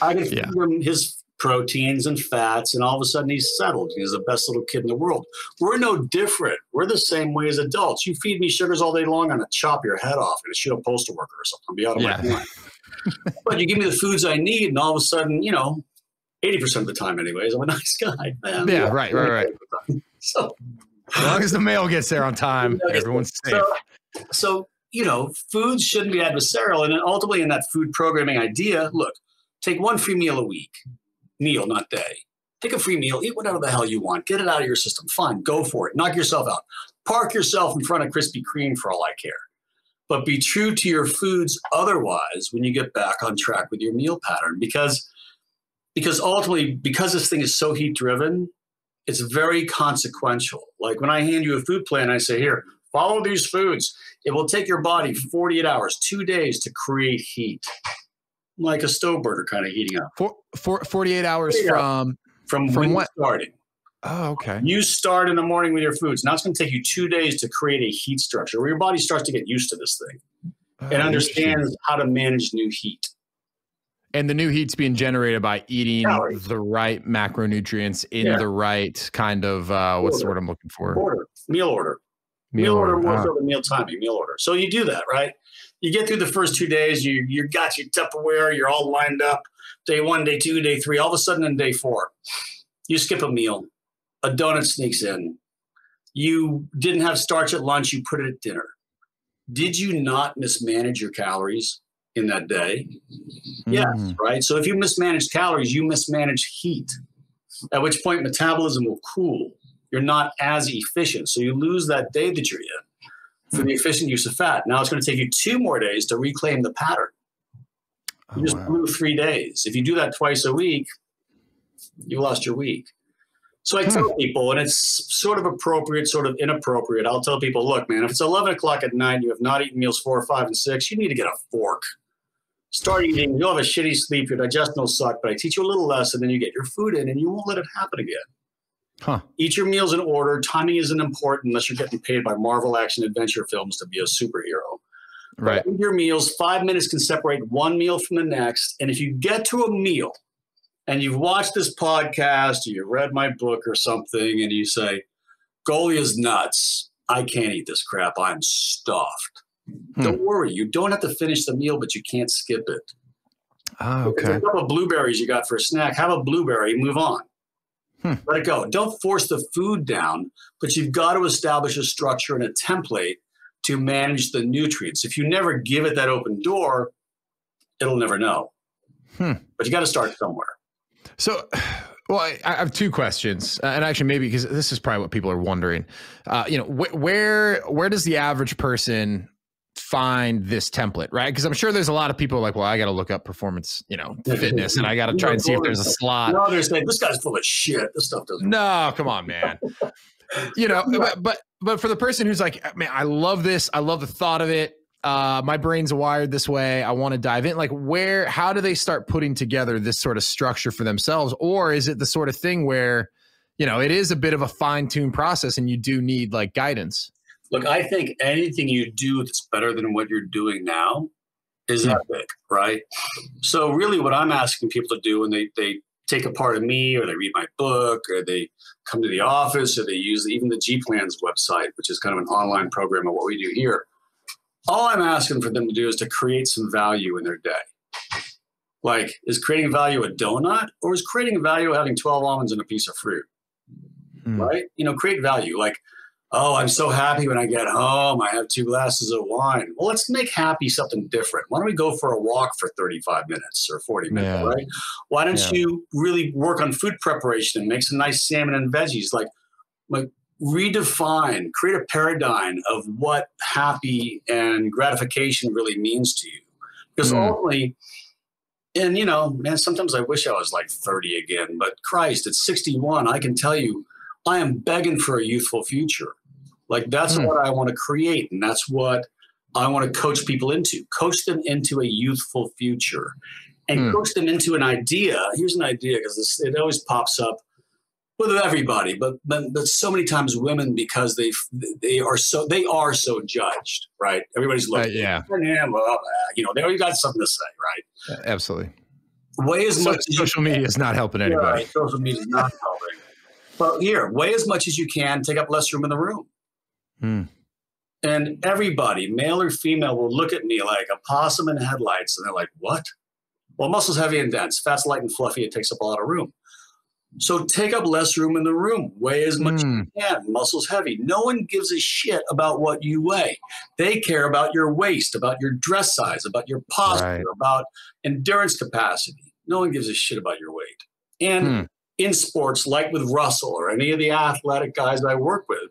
I can feed yeah. him his proteins and fats, and all of a sudden he's settled. He's the best little kid in the world. We're no different. We're the same way as adults. You feed me sugars all day long, I'm going to chop your head off and shoot a postal worker or something. I'll be out of yeah. my mind. But you give me the foods I need, and all of a sudden, you know, eighty percent of the time anyways, I'm a nice guy. Man. Yeah, yeah, right, right, right. So, as long as the mail gets there on time, you know, everyone's safe. So, so, you know, food shouldn't be adversarial. And then ultimately in that food programming idea, look, take one free meal a week, meal, not day. Take a free meal, eat whatever the hell you want. Get it out of your system. Fine, go for it. Knock yourself out. Park yourself in front of Krispy Kreme for all I care. But be true to your foods otherwise when you get back on track with your meal pattern. Because, because ultimately, because this thing is so heat-driven, it's very consequential. Like when I hand you a food plan, I say, here, follow these foods. It will take your body forty-eight hours, two days to create heat. Like a stove burner kind of heating up. For, for forty-eight hours yeah. from, from from when what? You started. Oh, okay. You start in the morning with your foods. Now it's going to take you two days to create a heat structure where your body starts to get used to this thing oh, and understands how to manage new heat. And the new heat's being generated by eating calories. The right macronutrients in yeah. the right kind of, uh, what's order. the word I'm looking for? Order. Meal order. Meal, meal order, order more so than meal timing, meal order. So you do that, right? You get through the first two days, you you got your Tupperware, you're all lined up. Day one, day two, day three. All of a sudden on day four, you skip a meal. A donut sneaks in. You didn't have starch at lunch, you put it at dinner. Did you not mismanage your calories in that day? Mm. Yes, right? So if you mismanage calories, you mismanage heat, at which point metabolism will cool. You're not as efficient. So you lose that day that you're in for the efficient use of fat. Now it's going to take you two more days to reclaim the pattern. You oh, just wow. blew three days. If you do that twice a week, you lost your week. So I hmm. tell people, and it's sort of appropriate, sort of inappropriate. I'll tell people, look, man, if it's eleven o'clock at night, you have not eaten meals four, five, and six, you need to get a fork. Start eating. You'll have a shitty sleep. Your digestion will suck, but I teach you a little less, and then you get your food in, and you won't let it happen again. Huh. Eat your meals in order. Timing isn't important unless you're getting paid by Marvel action adventure films to be a superhero. Right. Eat your meals. Five minutes can separate one meal from the next. And if you get to a meal and you've watched this podcast or you read my book or something and you say, Golia's nuts. I can't eat this crap. I'm stuffed. Hmm. Don't worry. You don't have to finish the meal, but you can't skip it. Ah, okay. If you have a blueberries you got for a snack, have a blueberry, move on. Hmm. Let it go. Don't force the food down, but you've got to establish a structure and a template to manage the nutrients. If you never give it that open door, it'll never know. Hmm. But you got to start somewhere. So, well, I, I have two questions, uh, and actually maybe because this is probably what people are wondering. Uh, you know, wh where where does the average person find this template, right? Because I'm sure there's a lot of people like, well, I got to look up performance, you know, fitness, and I got to try and see if there's a slot. No, they're saying this guy's full of shit. This stuff doesn't. No, come on, man. You know, but, but but for the person who's like, man, I love this. I love the thought of it. Uh, my brain's wired this way. I want to dive in. Like, where, how do they start putting together this sort of structure for themselves? Or is it the sort of thing where, you know, it is a bit of a fine-tuned process and you do need like guidance? Look, I think anything you do that's better than what you're doing now is yeah. epic, right? So really what I'm asking people to do when they, they take a part of me, or they read my book, or they come to the office, or they use even the G Plans website, which is kind of an online program of what we do here. All I'm asking for them to do is to create some value in their day. Like, is creating value a donut, or is creating value having twelve almonds and a piece of fruit? Mm. Right? You know, create value. Like, oh, I'm so happy when I get home. I have two glasses of wine. Well, let's make happy something different. Why don't we go for a walk for thirty-five minutes or forty minutes, yeah. right? Why don't yeah. you really work on food preparation and make some nice salmon and veggies? Like, like redefine, create a paradigm of what happy and gratification really means to you. Because mm. ultimately, and you know, man, sometimes I wish I was like thirty again, but Christ, at sixty-one, I can tell you, I am begging for a youthful future. Like, that's mm. what I want to create. And that's what I want to coach people into. Coach them into a youthful future and mm. coach them into an idea. Here's an idea, because it always pops up with everybody, but, but but so many times women, because they they are so they are so judged, right? Everybody's looking, uh, yeah. Well, you know, they already got something to say, right? Uh, absolutely. Weigh as so, much as social media is not helping anybody. Yeah, right? Social media is not helping. But here, weigh as much as you can, take up less room in the room. Mm. And everybody, male or female, will look at me like a possum in headlights, and they're like, "What?" Well, muscle's heavy and dense, fat's light and fluffy. It takes up a lot of room. So take up less room in the room. Weigh as much mm. as you can. Muscle's heavy. No one gives a shit about what you weigh. They care about your waist, about your dress size, about your posture, right. about endurance capacity. No one gives a shit about your weight. And mm. in sports, like with Russell or any of the athletic guys I work with,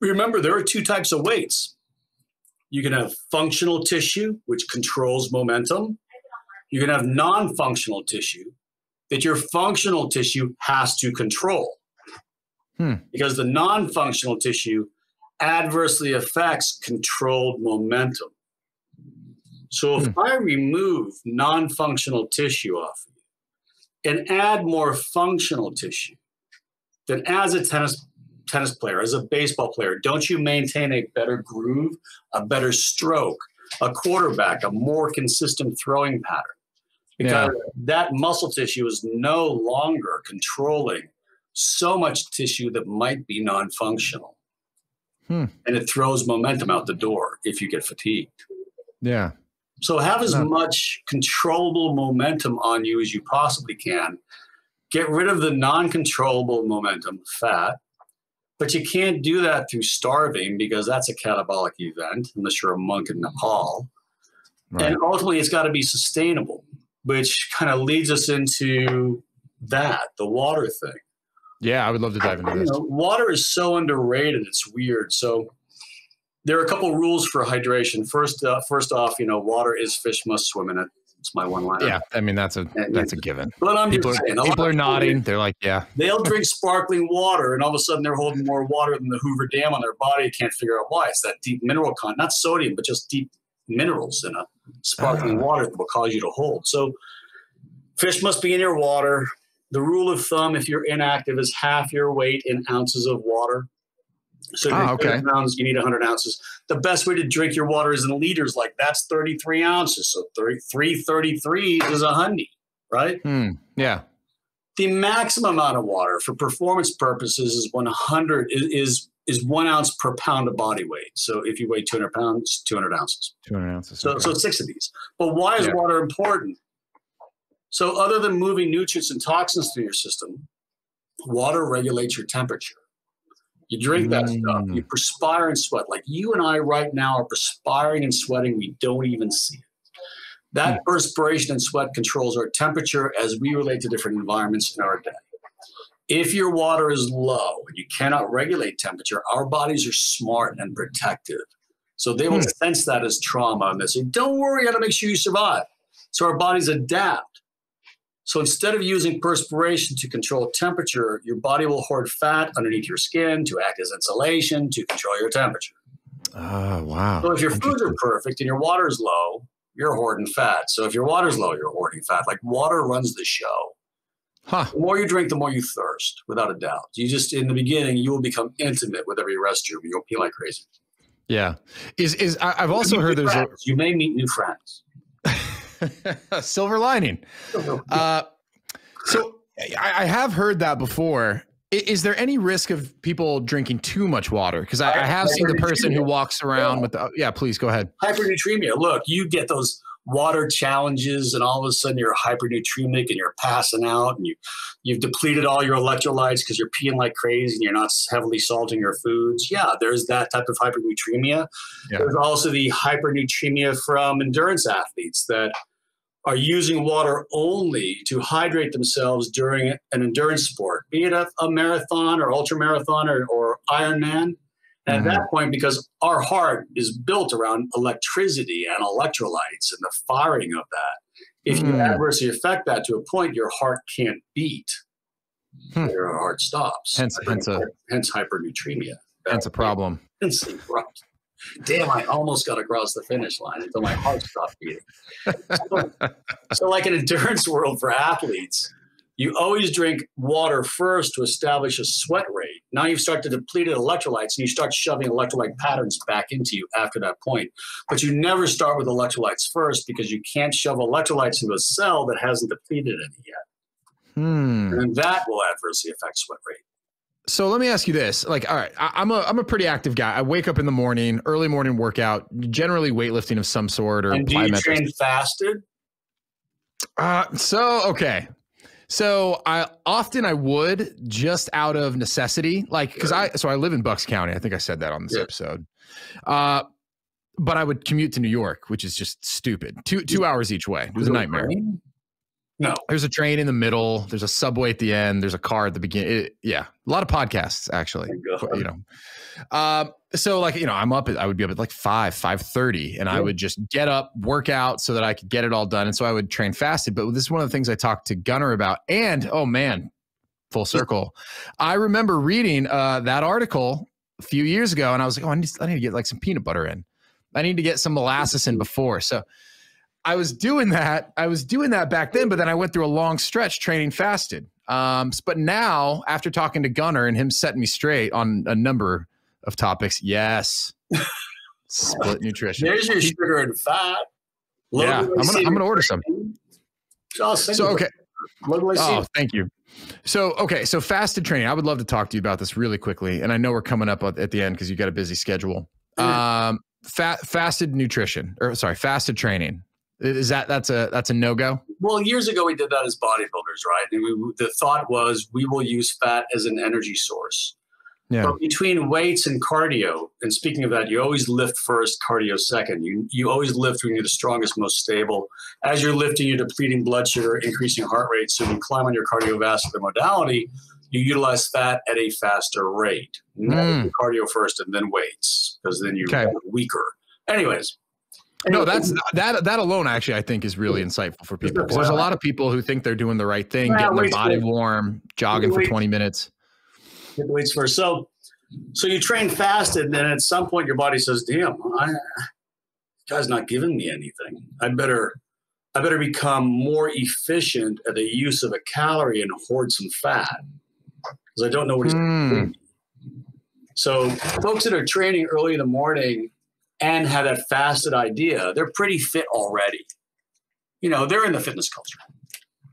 remember there are two types of weights. You can have functional tissue, which controls momentum. You can have non-functional tissue that your functional tissue has to control. Hmm. Because the non-functional tissue adversely affects controlled momentum. So if hmm. I remove non-functional tissue off of you and add more functional tissue, then as a tennis, tennis player, as a baseball player, don't you maintain a better groove, a better stroke, a quarterback, a more consistent throwing pattern? Because yeah. that muscle tissue is no longer controlling so much tissue that might be non-functional. Hmm. And it throws momentum out the door if you get fatigued. Yeah. So have as no. much controllable momentum on you as you possibly can. Get rid of the non-controllable momentum, fat. But you can't do that through starving, because that's a catabolic event, unless you're a monk in Nepal. Right. And ultimately, it's got to be sustainable, which kind of leads us into that, the water thing. Yeah, I would love to dive into this. You know, water is so underrated. It's weird. So there are a couple of rules for hydration. First uh, first off, you know, water is fish must swim in it. It's my one line. Yeah, I mean, that's a and, that's a given. But I'm people just saying, are, people are nodding. People, they're like, yeah. They'll drink sparkling water, and all of a sudden they're holding more water than the Hoover Dam on their body. You can't figure out why. It's that deep mineral content, not sodium, but just deep minerals in a sparkling uh, water that will cause you to hold. So fish must be in your water. The rule of thumb, if you're inactive, is half your weight in ounces of water. So if oh, you're okay. pounds, you need one hundred ounces. The best way to drink your water is in liters. Like, that's thirty-three ounces. So three thirty-three is a hundy, right? Mm, yeah. The maximum amount of water for performance purposes is one hundred is, is is one ounce per pound of body weight. So if you weigh two hundred pounds, two hundred ounces. two hundred ounces. So, okay. so six of these. But why is yeah. water important? So other than moving nutrients and toxins through your system, water regulates your temperature. You drink that mm. stuff, you perspire and sweat. Like, you and I right now are perspiring and sweating. We don't even see it. That mm. perspiration and sweat controls our temperature as we relate to different environments in our day. If your water is low and you cannot regulate temperature, our bodies are smart and protective. So they will mm. sense that as trauma, and they say, don't worry, you got to make sure you survive. So our bodies adapt. So instead of using perspiration to control temperature, your body will hoard fat underneath your skin to act as insulation to control your temperature. Oh, wow. So if your foods are perfect and your water is low, you're hoarding fat. So if your water's low, you're hoarding fat. Like, water runs the show. Huh. The more you drink, the more you thirst, without a doubt. You just, in the beginning, you will become intimate with every restroom. You'll pee like crazy. Yeah. Is is I, I've also heard there's a, you may meet new friends. Silver lining. Uh, so I, I have heard that before. Is, is there any risk of people drinking too much water? Because I, I have seen the person who walks around yeah. with the, yeah, please go ahead. Hypernatremia. Look, you get those water challenges and all of a sudden you're hypernatremic and you're passing out and you, you've depleted all your electrolytes because you're peeing like crazy and you're not heavily salting your foods. Yeah, there's that type of hypernatremia. Yeah. There's also the hypernatremia from endurance athletes that are using water only to hydrate themselves during an endurance sport, be it a, a marathon or ultra marathon or, or Ironman. At that point, because our heart is built around electricity and electrolytes and the firing of that, if you mm. adversely affect that to a point, your heart can't beat. Hmm. Your heart stops. Hence, hence, a, hence hypernatremia. That's a problem. Hence a problem. Damn, I almost got across the finish line until my heart stopped beating. So, so like an endurance world for athletes, you always drink water first to establish a sweat rate. Now you've started to deplete electrolytes and you start shoving electrolyte patterns back into you after that point. But you never start with electrolytes first because you can't shove electrolytes into a cell that hasn't depleted any yet. Hmm. And that will adversely affect sweat rate. So let me ask you this. Like, all right, I, I'm a, I'm a pretty active guy. I wake up in the morning, early morning workout, generally weightlifting of some sort. Or and do you train fasted? Uh, so, okay. So I often I would just out of necessity, like, because I so I live in Bucks County. I think I said that on this yeah. episode. Uh, but I would commute to New York, which is just stupid. Two two hours each way. It was a nightmare. No, there's a train in the middle. There's a subway at the end. There's a car at the beginning. It, yeah, a lot of podcasts actually. You, you know, um, so like you know, I'm up. At, I would be up at like five, five thirty, and yeah. I would just get up, work out, so that I could get it all done. And so I would train fasted. But this is one of the things I talked to Gunnar about. And oh man, full circle. I remember reading uh, that article a few years ago, and I was like, oh, I need, I need to get like some peanut butter in. I need to get some molasses in before. So. I was doing that. I was doing that back then, but then I went through a long stretch training fasted. Um, but now, after talking to Gunnar and him setting me straight on a number of topics, yes, split nutrition. There's your sugar and fat. Low yeah, I'm gonna, I'm gonna order some. So okay. Oh, thank you. So okay, so fasted training. I would love to talk to you about this really quickly, and I know we're coming up at the end because you got a busy schedule. Um, fat, fasted nutrition, or sorry, fasted training. Is that that's a that's a no go? Well, years ago we did that as bodybuilders, right? And we, the thought was we will use fat as an energy source. Yeah. But between weights and cardio, and speaking of that, you always lift first, cardio second. You you always lift when you're the strongest, most stable. As you're lifting, you're depleting blood sugar, increasing heart rate. So when you climb on your cardiovascular modality, you utilize fat at a faster rate. Mm. Cardio first, and then weights, because then you're okay. weaker. Anyways. No, that's that. That alone, actually, I think is really insightful for people. Because there's a lot of people who think they're doing the right thing, yeah, getting their body warm, jogging for twenty minutes. Waits for so, so you train fasted, and then at some point your body says, "Damn, I, God's not giving me anything. I better, I better become more efficient at the use of a calorie and hoard some fat because I don't know what he's mm. doing." So, folks that are training early in the morning. And have that fasted idea, they're pretty fit already. You know, they're in the fitness culture.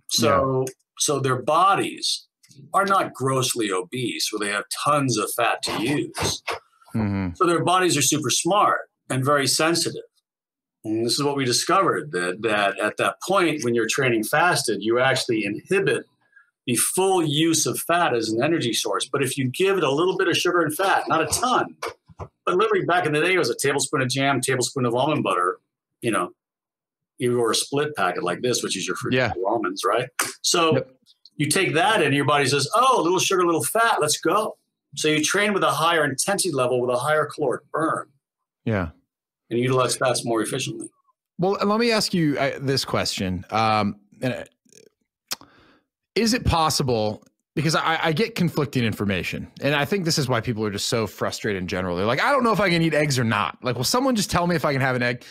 So, yeah. so their bodies are not grossly obese where they have tons of fat to use. Mm-hmm. So their bodies are super smart and very sensitive. And this is what we discovered, that, that at that point, when you're training fasted, you actually inhibit the full use of fat as an energy source. But if you give it a little bit of sugar and fat, not a ton, but literally back in the day, it was a tablespoon of jam, tablespoon of almond butter, you know, or a split packet like this, which is your fruit yeah. and almonds, right? So yep. you take that and your body says, oh, a little sugar, a little fat, let's go. So you train with a higher intensity level with a higher caloric burn. Yeah. And you utilize fats more efficiently. Well, let me ask you uh, this question. Um, and, uh, is it possible, because I, I get conflicting information, and I think this is why people are just so frustrated in general. They're like, I don't know if I can eat eggs or not. Like, will someone just tell me if I can have an egg?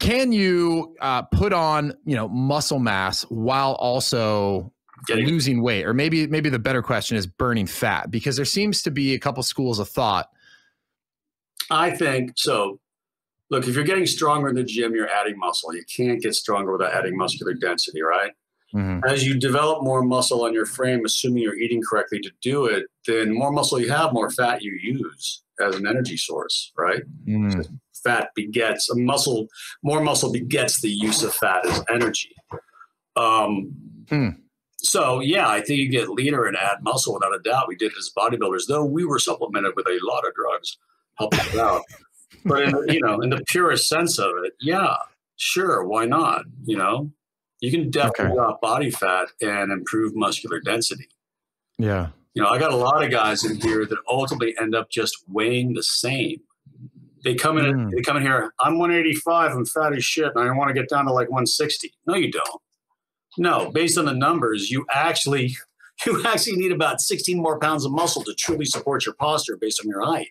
Can you uh, put on, you know, muscle mass while also getting losing weight? Or maybe, maybe the better question is burning fat, because there seems to be a couple schools of thought. I think so. Look, if you're getting stronger in the gym, you're adding muscle. You can't get stronger without adding muscular density, right? Mm-hmm. As you develop more muscle on your frame, assuming you're eating correctly to do it, then more muscle you have, more fat you use as an energy source, right? Mm-hmm. So fat begets muscle, more muscle begets the use of fat as energy. Um, mm. So, yeah, I think you get leaner and add muscle without a doubt. We did it as bodybuilders, though we were supplemented with a lot of drugs, helped us out. But, in the, you know, in the purest sense of it, yeah, sure, why not, you know? You can definitely okay. drop body fat and improve muscular density. Yeah. You know, I got a lot of guys in here that ultimately end up just weighing the same. They come in, mm. they come in here, I'm one eighty-five, I'm fat as shit, and I want to get down to like one sixty. No, you don't. No, based on the numbers, you actually, you actually need about sixteen more pounds of muscle to truly support your posture based on your height.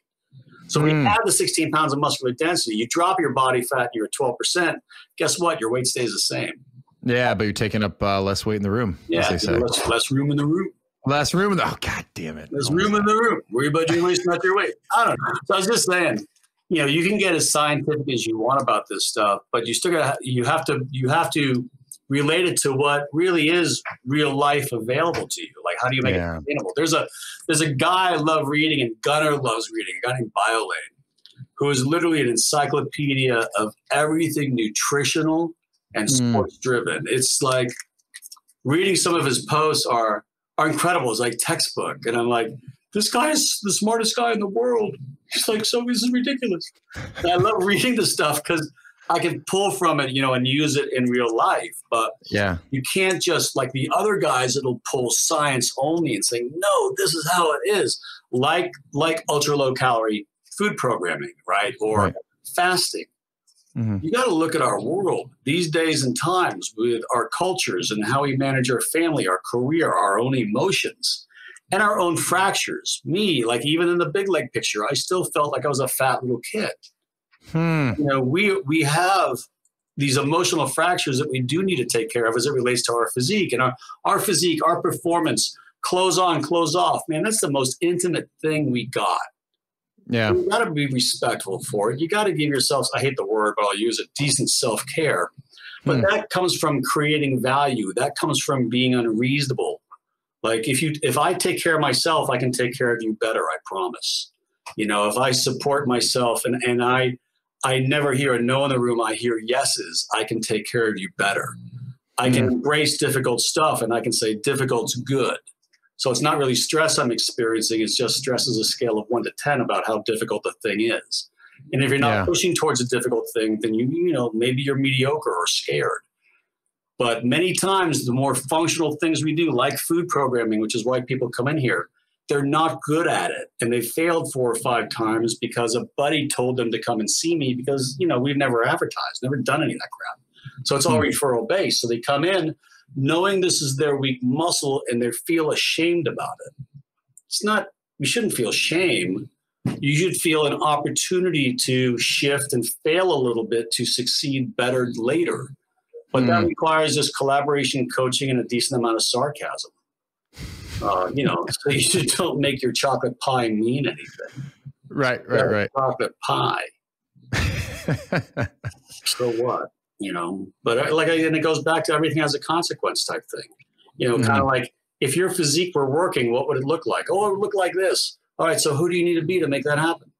So when mm. you add the sixteen pounds of muscular density, you drop your body fat and you're at twelve percent. Guess what? Your weight stays the same. Yeah, but you're taking up uh, less weight in the room. Yeah, as they less, say. less room in the room. Less room in the, oh, God damn it. Less room in the room. Worry about your waist, not your weight. I don't know. So I was just saying, you know, you can get as scientific as you want about this stuff, but you still got you have to, you have to relate it to what really is real life available to you. Like, how do you make yeah. it sustainable? There's a, there's a guy I love reading, and Gunnar loves reading, a guy named Biolane, who is literally an encyclopedia of everything nutritional and sports driven. Mm. It's like reading some of his posts are, are incredible. It's like textbook. And I'm like, this guy is the smartest guy in the world. He's like, so this is ridiculous. And I love reading this stuff because I can pull from it, you know, and use it in real life. But yeah, you can't just like the other guys that'll pull science only and saying, no, this is how it is. Like, like ultra low calorie food programming, right? Or right. fasting. Mm-hmm. You got to look at our world these days and times with our cultures and how we manage our family, our career, our own emotions, and our own fractures. Me, like even in the big leg picture, I still felt like I was a fat little kid. Hmm. You know, we we have these emotional fractures that we do need to take care of as it relates to our physique and our, our physique, our performance, clothes on, clothes off. Man, that's the most intimate thing we got. Yeah, you got to be respectful for it. You got to give yourself, I hate the word, but I'll use it, decent self-care. But mm. that comes from creating value. That comes from being unreasonable. Like if you, if I take care of myself, I can take care of you better, I promise. You know, if I support myself and, and I, I never hear a no in the room, I hear yeses, I can take care of you better. I mm. can embrace difficult stuff and I can say difficult's good. So it's not really stress I'm experiencing. It's just stress is a scale of one to ten about how difficult the thing is. And if you're not yeah. pushing towards a difficult thing, then you, you know, maybe you're mediocre or scared. But many times the more functional things we do, like food programming, which is why people come in here, they're not good at it. And they failed four or five times because a buddy told them to come and see me because, you know, we've never advertised, never done any of that crap. So it's all mm. referral based. So they come in knowing this is their weak muscle and they feel ashamed about it. It's not, you shouldn't feel shame. You should feel an opportunity to shift and fail a little bit to succeed better later. But mm. that requires just collaboration, coaching, and a decent amount of sarcasm. Uh, you know, so you should don't make your chocolate pie mean anything. Right, right, right. Chocolate pie. So what? You know, but like, I, and it goes back to everything has a consequence type thing. You know, mm-hmm. kind of like if your physique were working, what would it look like? Oh, it would look like this. All right, so who do you need to be to make that happen?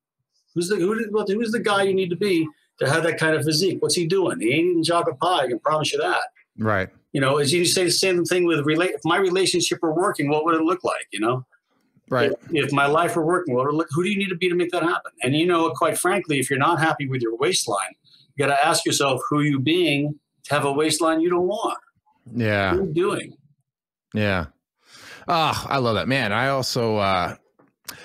Who's the who? Who's the guy you need to be to have that kind of physique? What's he doing? He ain't eating chocolate pie. I can promise you that. Right. You know, as you say, the same thing with relate. If my relationship were working, what would it look like? You know. Right. If, if my life were working, what would it look? Who do you need to be to make that happen? And you know, quite frankly, if you're not happy with your waistline, you got to ask yourself who you being to have a waistline you don't want. Yeah. What are you doing? Yeah. Oh, I love that, man. I also, uh,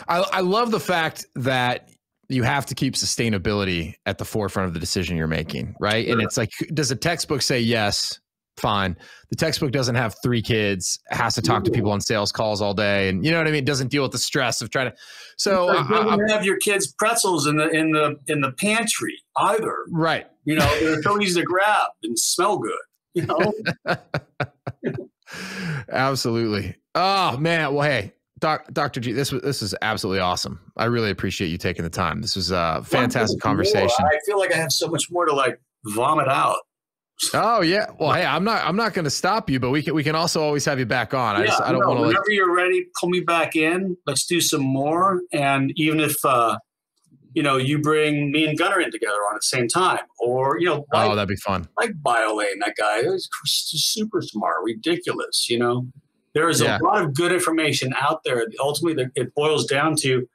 I, I love the fact that you have to keep sustainability at the forefront of the decision you're making. Right. Sure. And it's like, does a textbook say yes fine. The textbook doesn't have three kids, has to talk to people on sales calls all day, and you know what I mean. Doesn't deal with the stress of trying to. So I, don't I, have your kids pretzels in the in the in the pantry either, right? You know, they're so easy to grab and smell good. You know, absolutely. Oh man, well hey, Doc, Doctor G, this was this is absolutely awesome. I really appreciate you taking the time. This was a fantastic well, conversation. I feel like I have so much more to like vomit out. Oh yeah. Well, hey, I'm not, I'm not going to stop you, but we can, we can also always have you back on. I, yeah, just, I don't no, want to, whenever like... you're ready, pull me back in, let's do some more. And even if, uh, you know, you bring me and Gunnar in together on at the same time, or, you know, like, oh, that'd be fun. Like BioLane, that guy is super smart, ridiculous. You know, there is yeah. a lot of good information out there. Ultimately it boils down to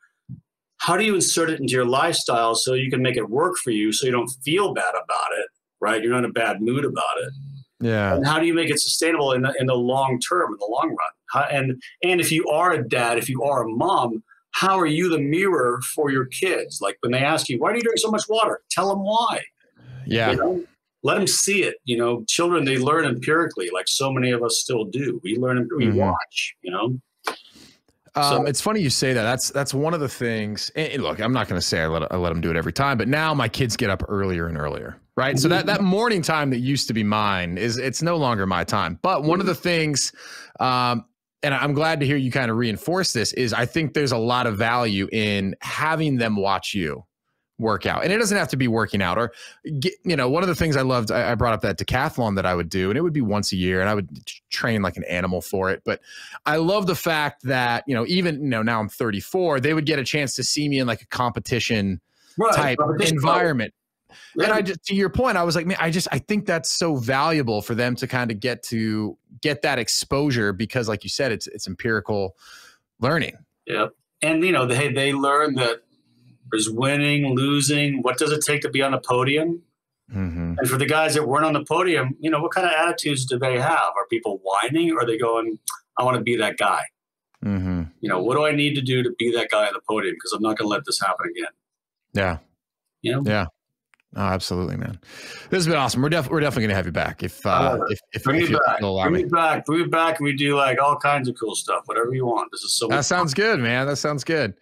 how do you insert it into your lifestyle so you can make it work for you, so you don't feel bad about it. Right? You're not in a bad mood about it. Yeah. And how do you make it sustainable in the, in the long term, in the long run? How, and, and if you are a dad, if you are a mom, how are you the mirror for your kids? Like when they ask you, why do you drink so much water? Tell them why. Yeah. You know, let them see it. You know, children, they learn empirically, like so many of us still do. We learn, we mm-hmm. watch, you know? Um, so, it's funny you say that. That's that's one of the things. And look, I'm not going to say I let I let them do it every time, but now my kids get up earlier and earlier, right? So that that morning time that used to be mine is it's no longer my time. But one of the things, um, and I'm glad to hear you kind of reinforce this, is I think there's a lot of value in having them watch you work out, and it doesn't have to be working out or get, you know, one of the things I loved, I, I brought up that decathlon that I would do, and it would be once a year and I would train like an animal for it. But I love the fact that, you know, even, you know, now I'm thirty-four, they would get a chance to see me in like a competition right. type competition environment. Right. And I just, to your point, I was like, man, I just, I think that's so valuable for them to kind of get to get that exposure, because like you said, it's, it's empirical learning. Yeah. And you know, they, they learn that there's winning, losing. What does it take to be on the podium? Mm-hmm. And for the guys that weren't on the podium, you know, what kind of attitudes do they have? Are people whining, or are they going, I want to be that guy? Mm-hmm. You know, what do I need to do to be that guy on the podium? Because I'm not going to let this happen again. Yeah. You know? Yeah. Oh, absolutely, man. This has been awesome. We're, def we're definitely going to have you back. If, uh, if, if, bring if, me if back. You'll allow bring me. me back. Bring me back. And we do like all kinds of cool stuff, whatever you want. This is so much fun. That sounds good, man. That sounds good.